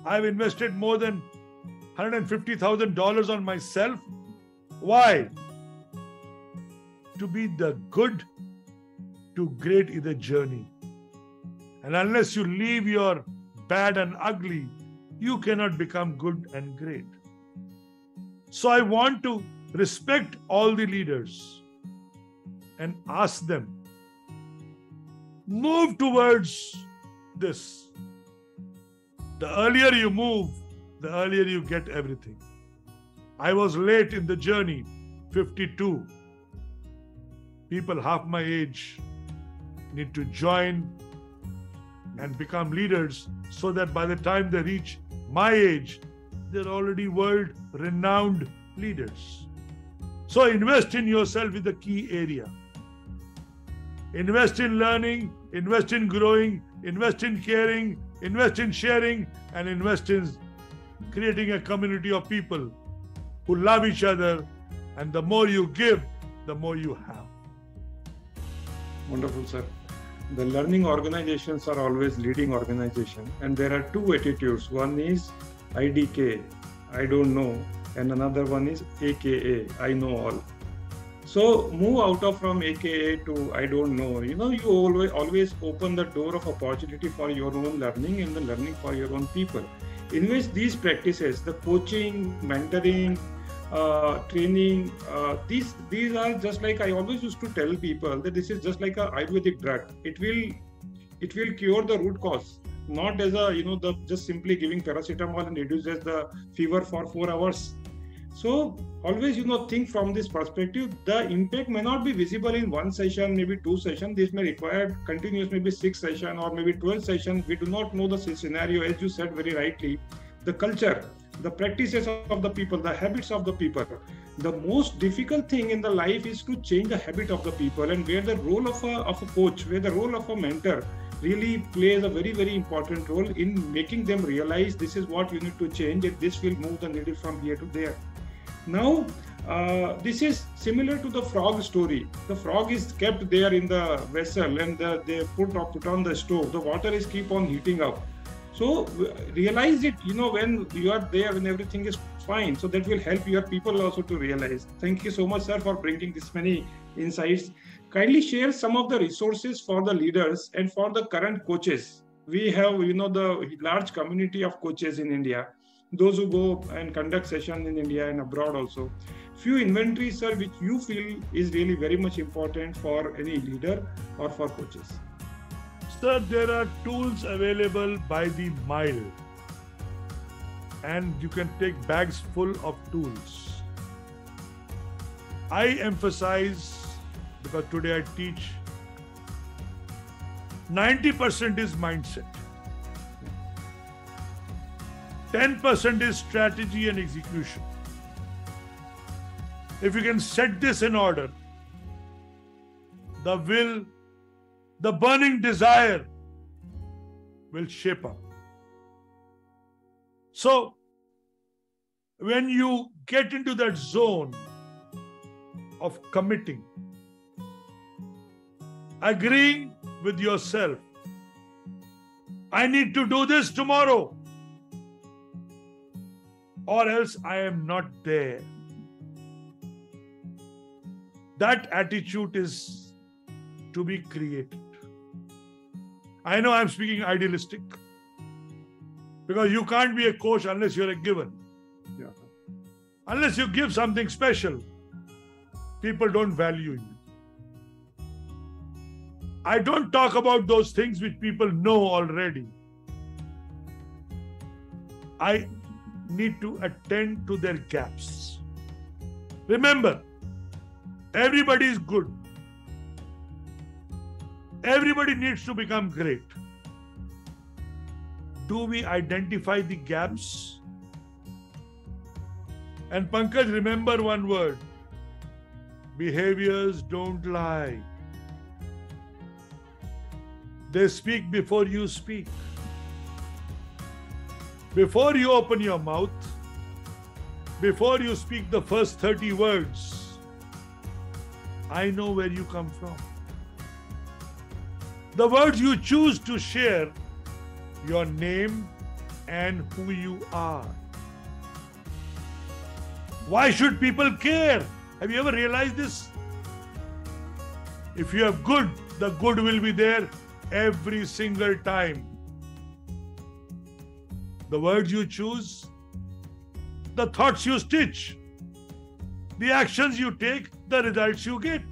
I've invested more than one hundred fifty thousand dollars on myself. Why? To be the good to great in the journey. And unless you leave your bad and ugly, you cannot become good and great. So I want to respect all the leaders and ask them, move towards this. The earlier you move, the earlier you get everything. I was late in the journey, fifty-two. People half my age need to join and become leaders, so that by the time they reach my age, they're already world-renowned leaders. So invest in yourself is the key area. Invest in learning, invest in growing, invest in caring, invest in sharing, and invest in creating a community of people who love each other. And the more you give, the more you have. Wonderful, sir. The learning organizations are always leading organizations, and there are two attitudes. One is I D K, I don't know, and another one is A K A, I know all. So move out of from A K A to I don't know. You know, you always always open the door of opportunity for your own learning and the learning for your own people. Invest these practices, the coaching, mentoring, Uh, training, uh, these these are just like, I always used to tell people that this is just like a Ayurvedic drug. It will it will cure the root cause, not as a, you know, the just simply giving paracetamol and reduces the fever for four hours. So always, you know, think from this perspective. The impact may not be visible in one session, maybe two sessions. This may require continuous, maybe six sessions or maybe twelve sessions. We do not know the scenario, as you said very rightly. The culture, the practices of the people, the habits of the people. The most difficult thing in the life is to change the habit of the people, and where the role of a, of a coach, where the role of a mentor really plays a very, very important role in making them realize this is what you need to change, and this will move the needle from here to there. Now, uh, this is similar to the frog story. The frog is kept there in the vessel, and the, they put, or put on the stove. The water is keep on heating up. So realize it, you know, when you are there, when everything is fine. So that will help your people also to realize. Thank you so much, sir, for bringing this many insights. Kindly share some of the resources for the leaders and for the current coaches. We have, you know, the large community of coaches in India, those who go and conduct sessions in India and abroad also. Few inventories, sir, which you feel is really very much important for any leader or for coaches. Sir, there are tools available by the mile, and you can take bags full of tools. I emphasize, because today I teach, ninety percent is mindset. ten percent is strategy and execution. If you can set this in order, the will, the burning desire will shape up. So, when you get into that zone of committing, agreeing with yourself, I need to do this tomorrow, or else I am not there. That attitude is to be created. I know I'm speaking idealistic, because you can't be a coach unless you're a given. Yeah. Unless you give something special, people don't value you. I don't talk about those things which people know already. I need to attend to their gaps. Remember, everybody is good. Everybody needs to become great. Do we identify the gaps? And Pankaj, remember one word. Behaviors don't lie. They speak before you speak. Before you open your mouth, before you speak the first thirty words, I know where you come from. The words you choose to share, your name and who you are. Why should people care? Have you ever realized this? If you have good, the good will be there every single time. The words you choose, the thoughts you stitch, the actions you take, the results you get.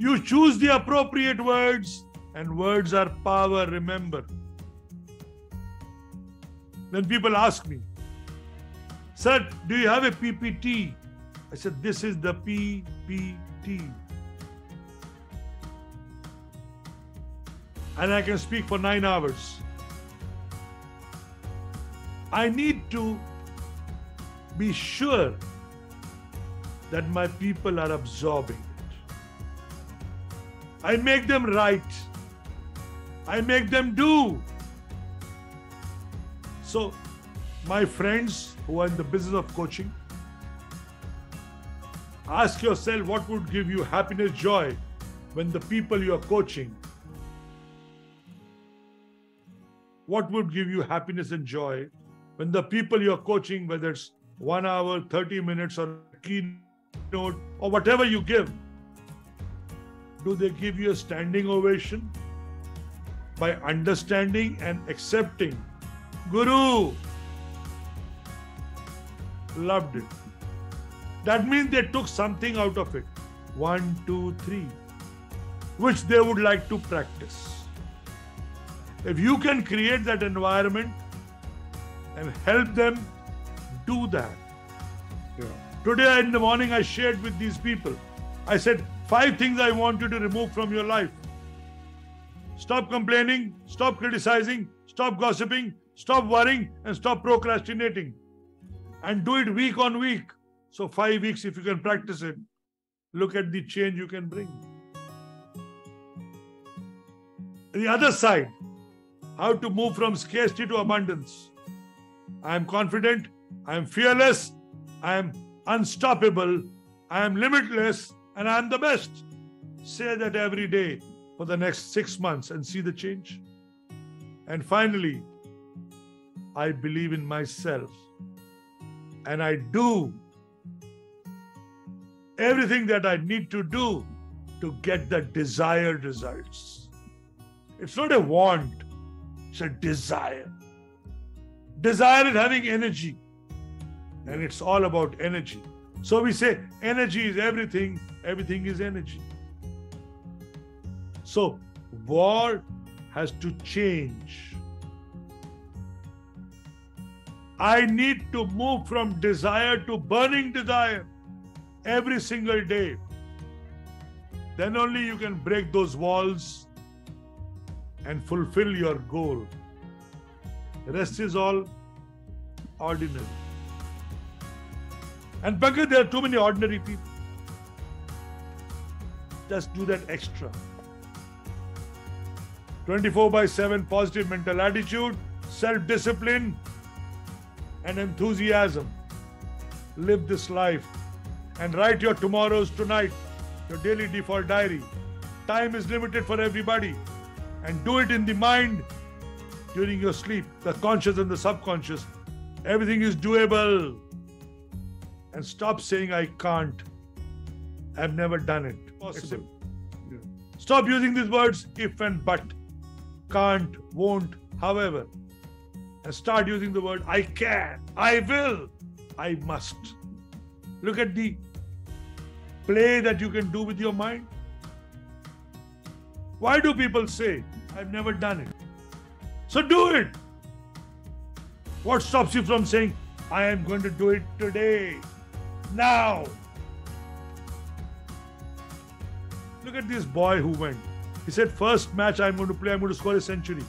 You choose the appropriate words, and words are power, remember. When people ask me, sir, do you have a P P T? I said, this is the P P T. And I can speak for nine hours. I need to be sure that my people are absorbing it. I make them write. I make them do. So, my friends who are in the business of coaching, ask yourself what would give you happiness, joy when the people you are coaching, what would give you happiness and joy when the people you are coaching, whether it's one hour, thirty minutes or a keynote or whatever you give, do they give you a standing ovation by understanding and accepting? Guru loved it. That means they took something out of it. One, two, three. Which they would like to practice. If you can create that environment and help them do that. Yeah. Today in the morning I shared with these people. I said, five things I want you to remove from your life. Stop complaining, stop criticizing, stop gossiping, stop worrying and stop procrastinating. And do it week on week. So five weeks, if you can practice it, look at the change you can bring. The other side, how to move from scarcity to abundance. I am confident, I am fearless, I am unstoppable, I am limitless, and I am the best. Say that every day for the next six months and see the change. And finally, I believe in myself and I do everything that I need to do to get the desired results. It's not a want, it's a desire. Desire is having energy, and it's all about energy. So we say energy is everything, everything is energy. So war has to change. I need to move from desire to burning desire. Every single day. Then only you can break those walls and fulfill your goal. The rest is all ordinary. And Pankaj, there are too many ordinary people. Just do that extra. twenty-four by seven positive mental attitude, self-discipline, and enthusiasm. Live this life and write your tomorrows tonight, your daily default diary. Time is limited for everybody, and do it in the mind during your sleep, the conscious and the subconscious. Everything is doable. And stop saying, I can't. I've never done it. Possible. Yeah. Stop using these words, if and but, can't, won't, however. And start using the word, I can, I will, I must. Look at the play that you can do with your mind. Why do people say, I've never done it? So do it. What stops you from saying, I am going to do it today, now? Look at this boy who went. He said, first match I'm going to play, I'm going to score a century.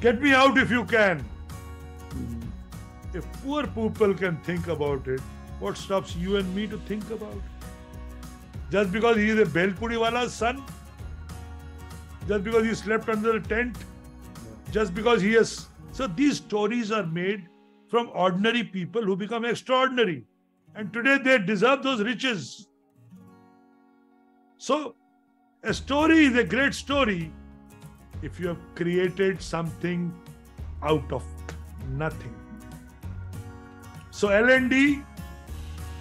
Get me out if you can. Mm-hmm. If poor people can think about it, what stops you and me to think about it? Just because he is a Belpuriwala's son? Just because he slept under a tent? Just because he has... So these stories are made from ordinary people who become extraordinary. And today they deserve those riches. So, a story is a great story if you have created something out of nothing. So, L and D,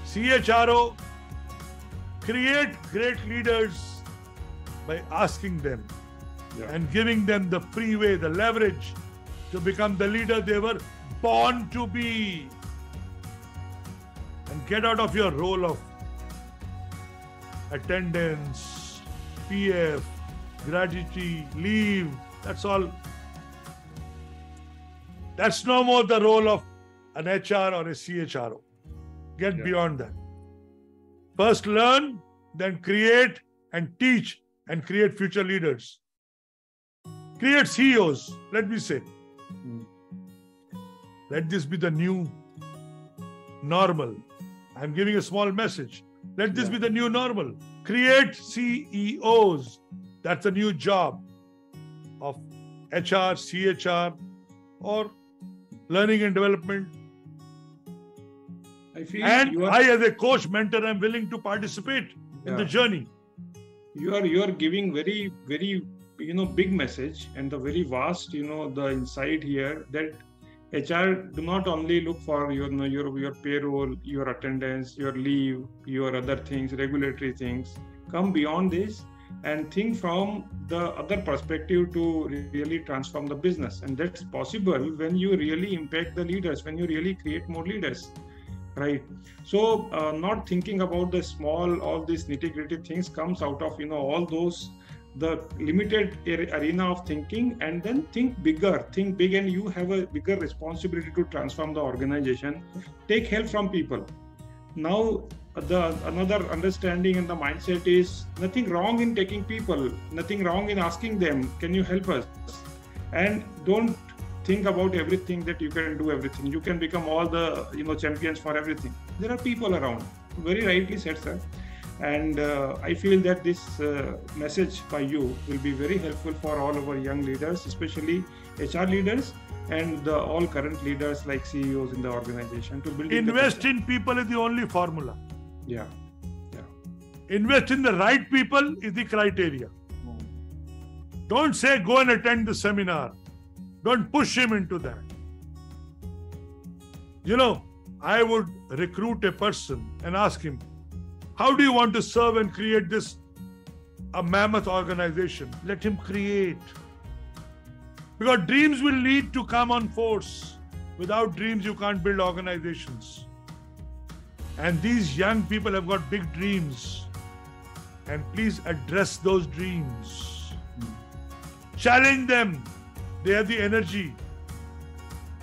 C H R O, create great leaders by asking them yeah. and giving them the freeway, the leverage to become the leader they were born to be. And get out of your role of attendance, P F, gratuity, leave, that's all. That's no more the role of an H R or a C H R O. Get yeah. beyond that. First learn, then create and teach and create future leaders. Create C E Os, let me say. Hmm. Let this be the new normal. I'm giving a small message. Let this yeah. be the new normal. Create C E Os. That's a new job of H R, C H R, or learning and development. I feel and you are, I, as a coach, mentor, am willing to participate yeah. in the journey. You are you are giving very, very, you know, big message and the very vast, you know, the insight here that H R do not only look for your, you know, your your payroll, your attendance, your leave, your other things, regulatory things. Come beyond this and think from the other perspective to really transform the business. And that's possible when you really impact the leaders, when you really create more leaders, right? So uh, not thinking about the small, all these nitty-gritty things comes out of, you know, all those, the limited arena of thinking, and then think bigger, think big, and you have a bigger responsibility to transform the organization. Take help from people. Now, the another understanding and the mindset is nothing wrong in taking people, nothing wrong in asking them, can you help us? And don't think about everything that you can do everything. You can become all the, you know, champions for everything. There are people around. Very rightly said, sir. And uh, I feel that this uh, message by you will be very helpful for all of our young leaders, especially H R leaders and the, all current leaders like C E Os in the organization to build. Invest in people is the only formula. Yeah. yeah. Invest in the right people is the criteria. Hmm. Don't say go and attend the seminar. Don't push him into that. You know, I would recruit a person and ask him, how do you want to serve and create this a mammoth organization? Let him create. Because dreams will need to come on force. Without dreams, you can't build organizations. And these young people have got big dreams. And please address those dreams. Hmm. Challenge them. They have the energy.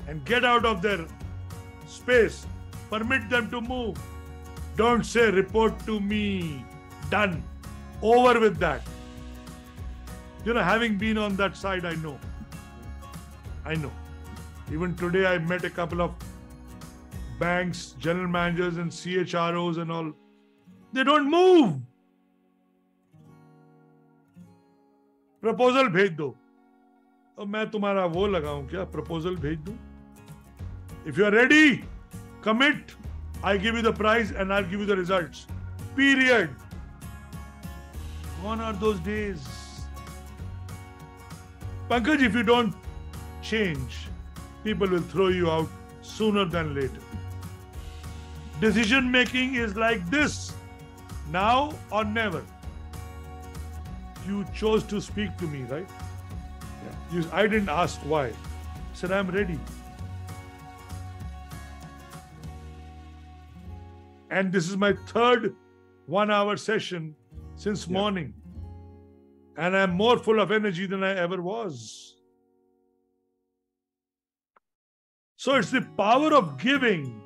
And get out of their space. Permit them to move. Don't say, report to me, done, over with that. You know, having been on that side, I know. I know. Even today, I met a couple of banks, general managers and C H R Os and all. They don't move. Proposal bhej do. Ab main tumhara wo lagaun kya? Proposal bhej do. If you are ready, commit. I'll give you the prize and I'll give you the results. Period. Gone are those days. Pankaj, if you don't change, people will throw you out sooner than later. Decision making is like this, now or never. You chose to speak to me, right? Yeah. You, I didn't ask why. I said, I'm ready. And this is my third one-hour session since yeah. morning. And I'm more full of energy than I ever was. So it's the power of giving.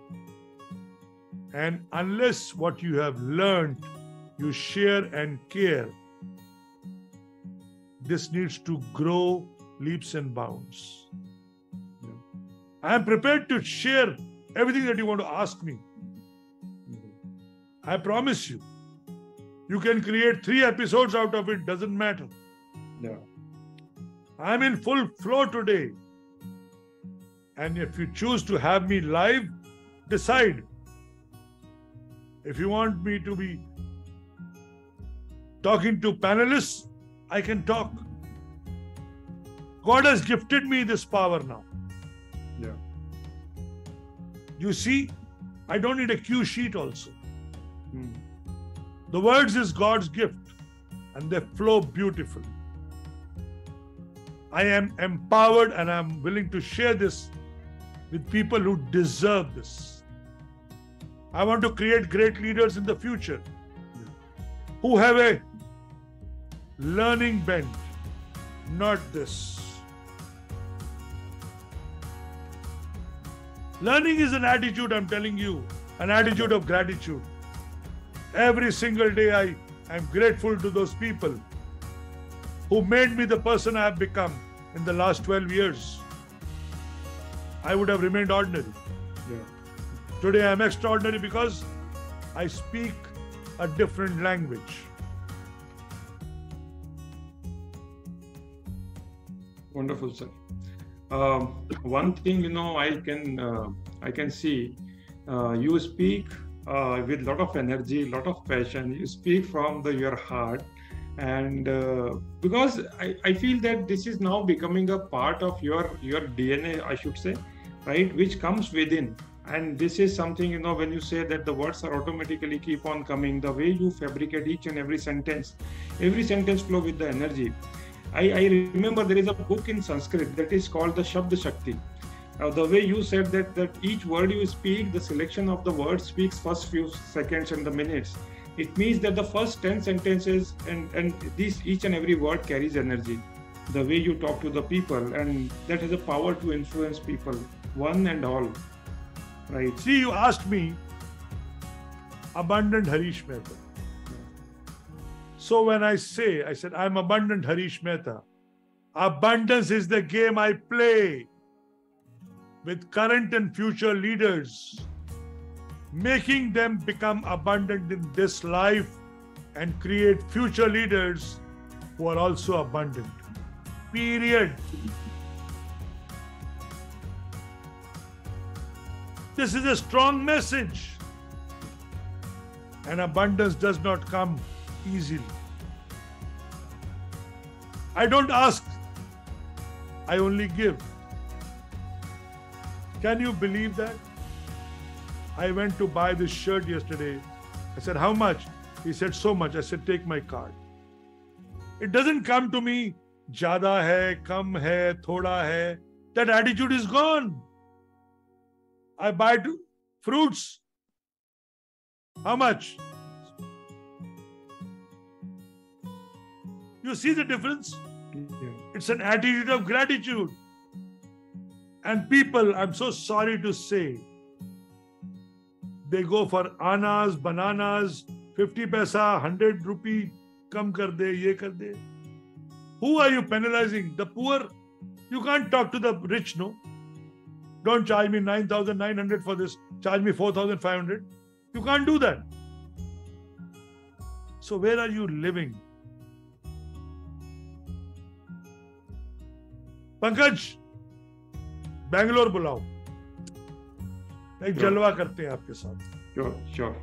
And unless what you have learned, you share and care, this needs to grow leaps and bounds. Yeah. I am prepared to share everything that you want to ask me. I promise you, you can create three episodes out of it, doesn't matter. Yeah. I'm in full flow today. And if you choose to have me live, decide. If you want me to be talking to panelists, I can talk. God has gifted me this power now. Yeah. You see, I don't need a cue sheet also. Hmm. The words is God's gift and they flow beautifully. I am empowered and I'm willing to share this with people who deserve this. I want to create great leaders in the future yeah. who have a learning bent, not this. Learning is an attitude, I'm telling you, an attitude of gratitude. Every single day I am grateful to those people who made me the person I have become in the last twelve years. I would have remained ordinary. Yeah. Today I am extraordinary because I speak a different language. Wonderful, sir. Um, one thing, you know, I can uh, I can see uh, you speak Uh, with a lot of energy, lot of passion. You speak from the, your heart, and uh, because I, I feel that this is now becoming a part of your your D N A, I should say, right, which comes within. And this is something, you know, when you say that the words are automatically keep on coming, the way you fabricate each and every sentence, every sentence flow with the energy. I, I remember there is a book in Sanskrit that is called the Shabd Shakti. Uh, the way you said that that each word you speak, the selection of the words speaks first few seconds and the minutes. It means that the first ten sentences and, and these each and every word carries energy. The way you talk to the people, and that has a power to influence people, one and all. Right. See, you asked me, abundant Harish Mehta. So when I say, I said, I'm abundant Harish Mehta. Abundance is the game I play with current and future leaders, making them become abundant in this life and create future leaders who are also abundant. Period. This is a strong message. And abundance does not come easily. I don't ask, I only give. Can you believe that? I went to buy this shirt yesterday. I said, how much? He said, so much. I said, take my card. It doesn't come to me, jada hai, kam hai, thoda hai. That attitude is gone. I buy two fruits. How much? You see the difference? Yeah. It's an attitude of gratitude. And people, I'm so sorry to say, they go for anas, bananas, fifty paisa, one hundred rupee, kam kar de, ye kar de. Who are you penalizing? The poor? You can't talk to the rich, no? Don't charge me nine thousand nine hundred for this. Charge me four thousand five hundred. You can't do that. So where are you living? Pankaj, Bangalore bulao. Like sure. Jalwa karte hain aapke saath. Sure, sure.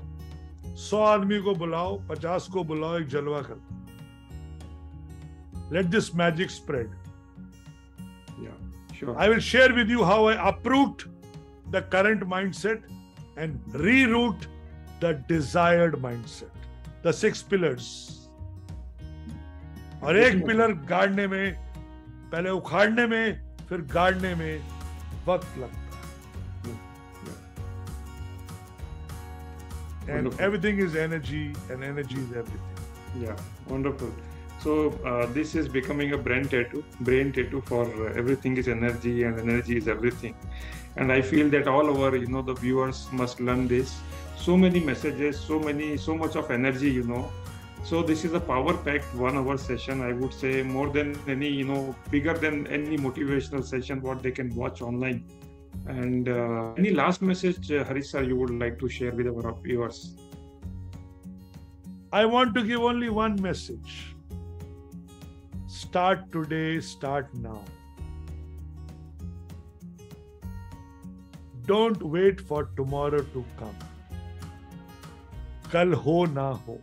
सौ आदमी को बुलाओ, पचास को बुलाओ, एक जलवा कर। Let this magic spread. Yeah, sure. I will share with you how I uproot the current mindset and reroute the desired mindset. The six pillars. और एक पिलर गाड़ने में, पहले उखाड़ने में, फिर गाड़ने में वक्त लगता है. And wonderful. Everything is energy, and energy is everything. Yeah, wonderful. So uh, this is becoming a brain tattoo. Brain tattoo for uh, everything is energy, and energy is everything. And I feel that all over, you know, the viewers must learn this. So many messages, so many, so much of energy, you know. So this is a power-packed one-hour session. I would say more than any, you know, bigger than any motivational session what they can watch online. And uh, any last message, uh, Harish sir, you would like to share with our viewers? I want to give only one message. Start today, start now. Don't wait for tomorrow to come. Kal ho na ho.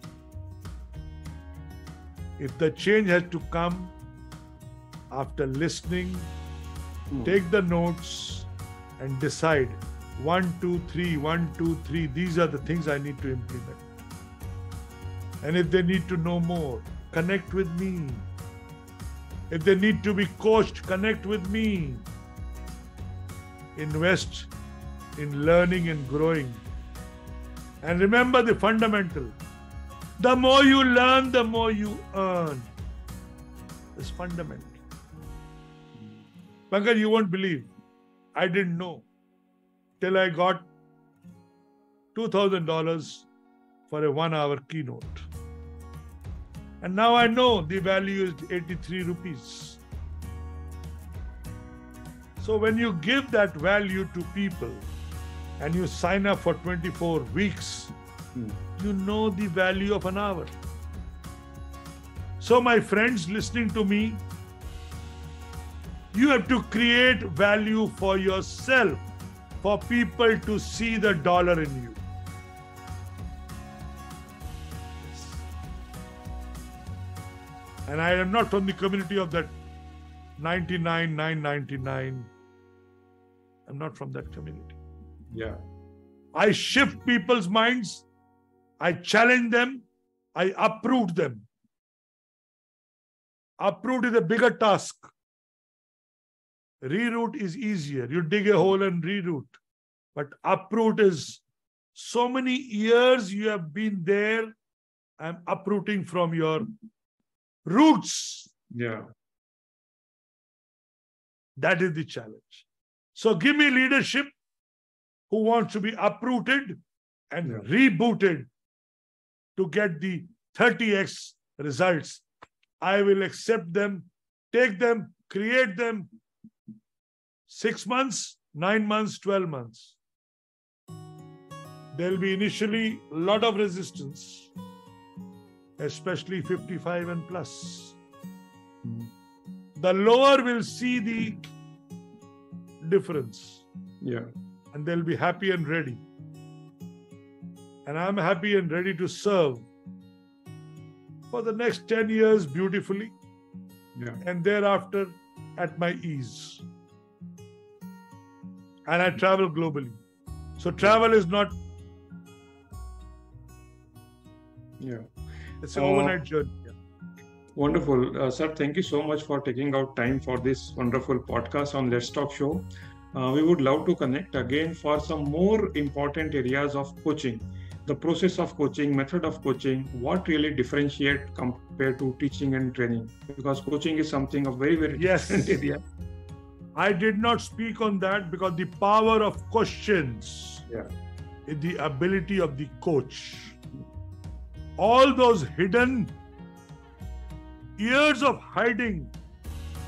If the change has to come, after listening, hmm. take the notes, and decide one, two, three, one, two, three, these are the things I need to implement. And if they need to know more, connect with me. If they need to be coached, connect with me. Invest in learning and growing. And remember the fundamental. The more you learn, the more you earn. It's fundamental. Pankaj, you won't believe. I didn't know till I got two thousand dollars for a one-hour keynote. And now I know the value is eighty-three rupees. So when you give that value to people and you sign up for twenty-four weeks, hmm. you know the value of an hour. So my friends listening to me, you have to create value for yourself, for people to see the dollar in you. And I am not from the community of that ninety-nine nine ninety-nine. I'm not from that community. Yeah. I shift people's minds. I challenge them. I uproot them. Uproot is a bigger task. Reroute is easier. You dig a hole and reroute. But uproot is so many years you have been there. I'm uprooting from your roots. Yeah. That is the challenge. So give me leadership who wants to be uprooted and yeah. rebooted to get the thirty X results. I will accept them, take them, create them. Six months, nine months, twelve months. There'll be initially a lot of resistance, especially fifty-five and plus. The lower will see the difference. Yeah. And they'll be happy and ready. And I'm happy and ready to serve for the next ten years beautifully. Yeah. And thereafter at my ease. And I travel globally. So travel is not... Yeah. It's an uh, overnight journey. Yeah. Wonderful. Uh, sir, thank you so much for taking out time for this wonderful podcast on Let's Talk Show. Uh, we would love to connect again for some more important areas of coaching. The process of coaching, method of coaching, what really differentiates compared to teaching and training. Because coaching is something of very, very yes. different area. I did not speak on that because the power of questions yeah. is the ability of the coach. All those hidden years of hiding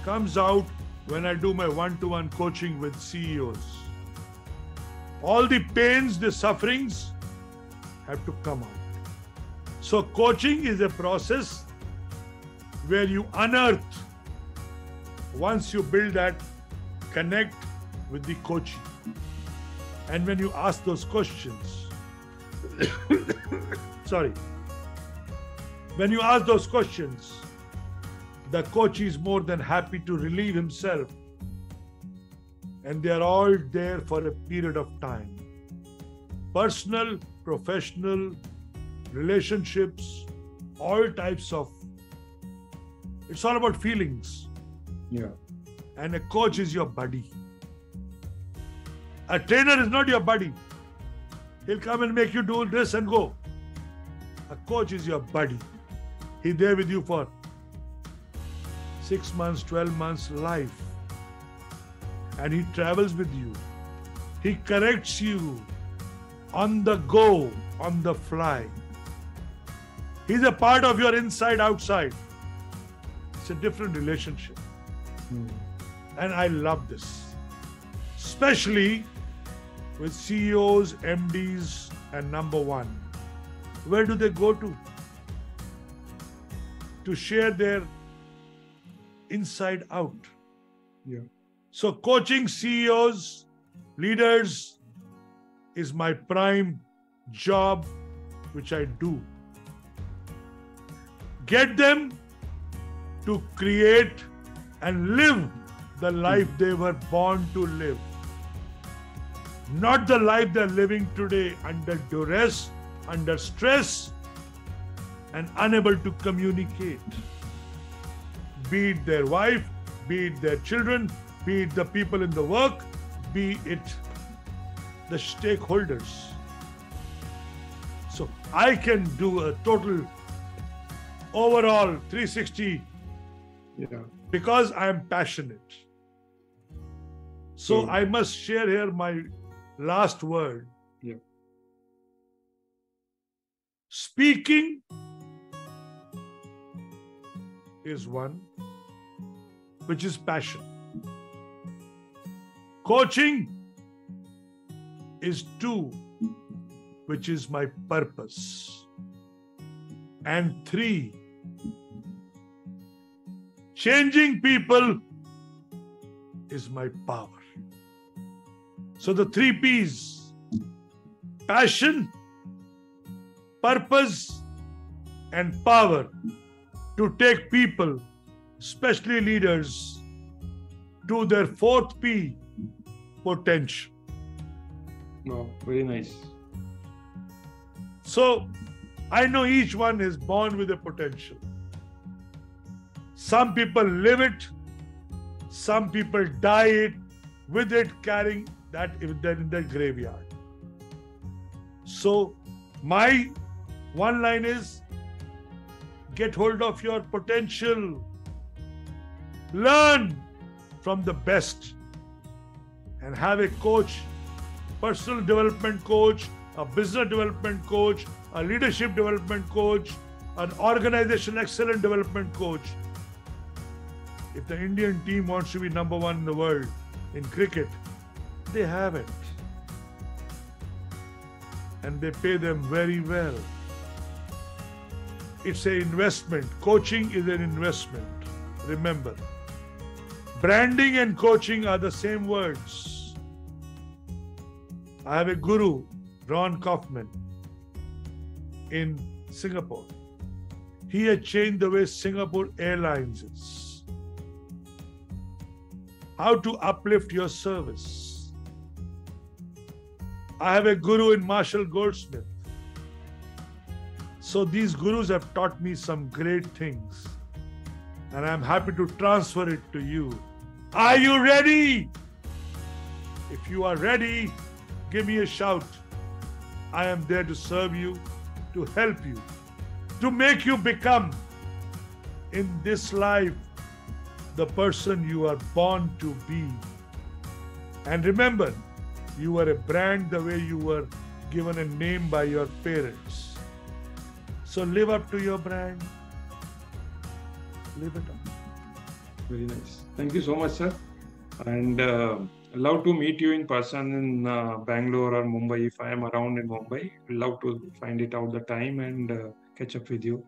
comes out when I do my one-to-one coaching with C E Os. all the pains, the sufferings have to come out. So coaching is a process where you unearth. Once you build that, connect with the coachee. And when you ask those questions, sorry, when you ask those questions, the coachee is more than happy to relieve himself. And they are all there for a period of time. Personal, professional, relationships, all types of, it's all about feelings. Yeah. And a coach is your buddy. A trainer is not your buddy. He'll come and make you do this and go. A coach is your buddy. He's there with you for six months, twelve months, life. And he travels with you. He corrects you on the go, on the fly. He's a part of your inside, outside. It's a different relationship. Hmm. And I love this, especially with C E Os, M Ds, and number one. Where do they go to? To share their inside out. Yeah. So coaching C E Os, leaders is my prime job, which I do. Get them to create and live the life they were born to live. Not the life they're living today under duress, under stress, and unable to communicate. Be it their wife, be it their children, be it the people in the work, be it the stakeholders. So I can do a total overall three sixty, yeah, because I am passionate. So yeah. I must share here my last word. Yeah. Speaking is one, which is passion. Coaching is two, which is my purpose. And three, changing people is my power. So the three P's, passion, purpose, and power, to take people, especially leaders, to their fourth P, potential. Oh, very nice. So I know each one is born with a potential. Some people live it, some people die it, with it carrying that in their graveyard. So my one line is, get hold of your potential. Learn from the best. And have a coach, personal development coach, a business development coach, a leadership development coach, an organizational excellence development coach. If the Indian team wants to be number one in the world in cricket, they have it. And they pay them very well. It's an investment. Coaching is an investment. Remember. Branding and coaching are the same words. I have a guru, Ron Kaufman, in Singapore. He had changed the way Singapore Airlines is. How to uplift your service. I have a guru in Marshall Goldsmith. So these gurus have taught me some great things. And I'm happy to transfer it to you. Are you ready? If you are ready, give me a shout. I am there to serve you, to help you, to make you become in this life the person you are born to be. And remember, you were a brand the way you were given a name by your parents. So live up to your brand. Live it up. Very nice. Thank you so much, sir. And uh, love to meet you in person in uh, Bangalore or Mumbai. If I am around in Mumbai, love to find it out the time and uh, catch up with you.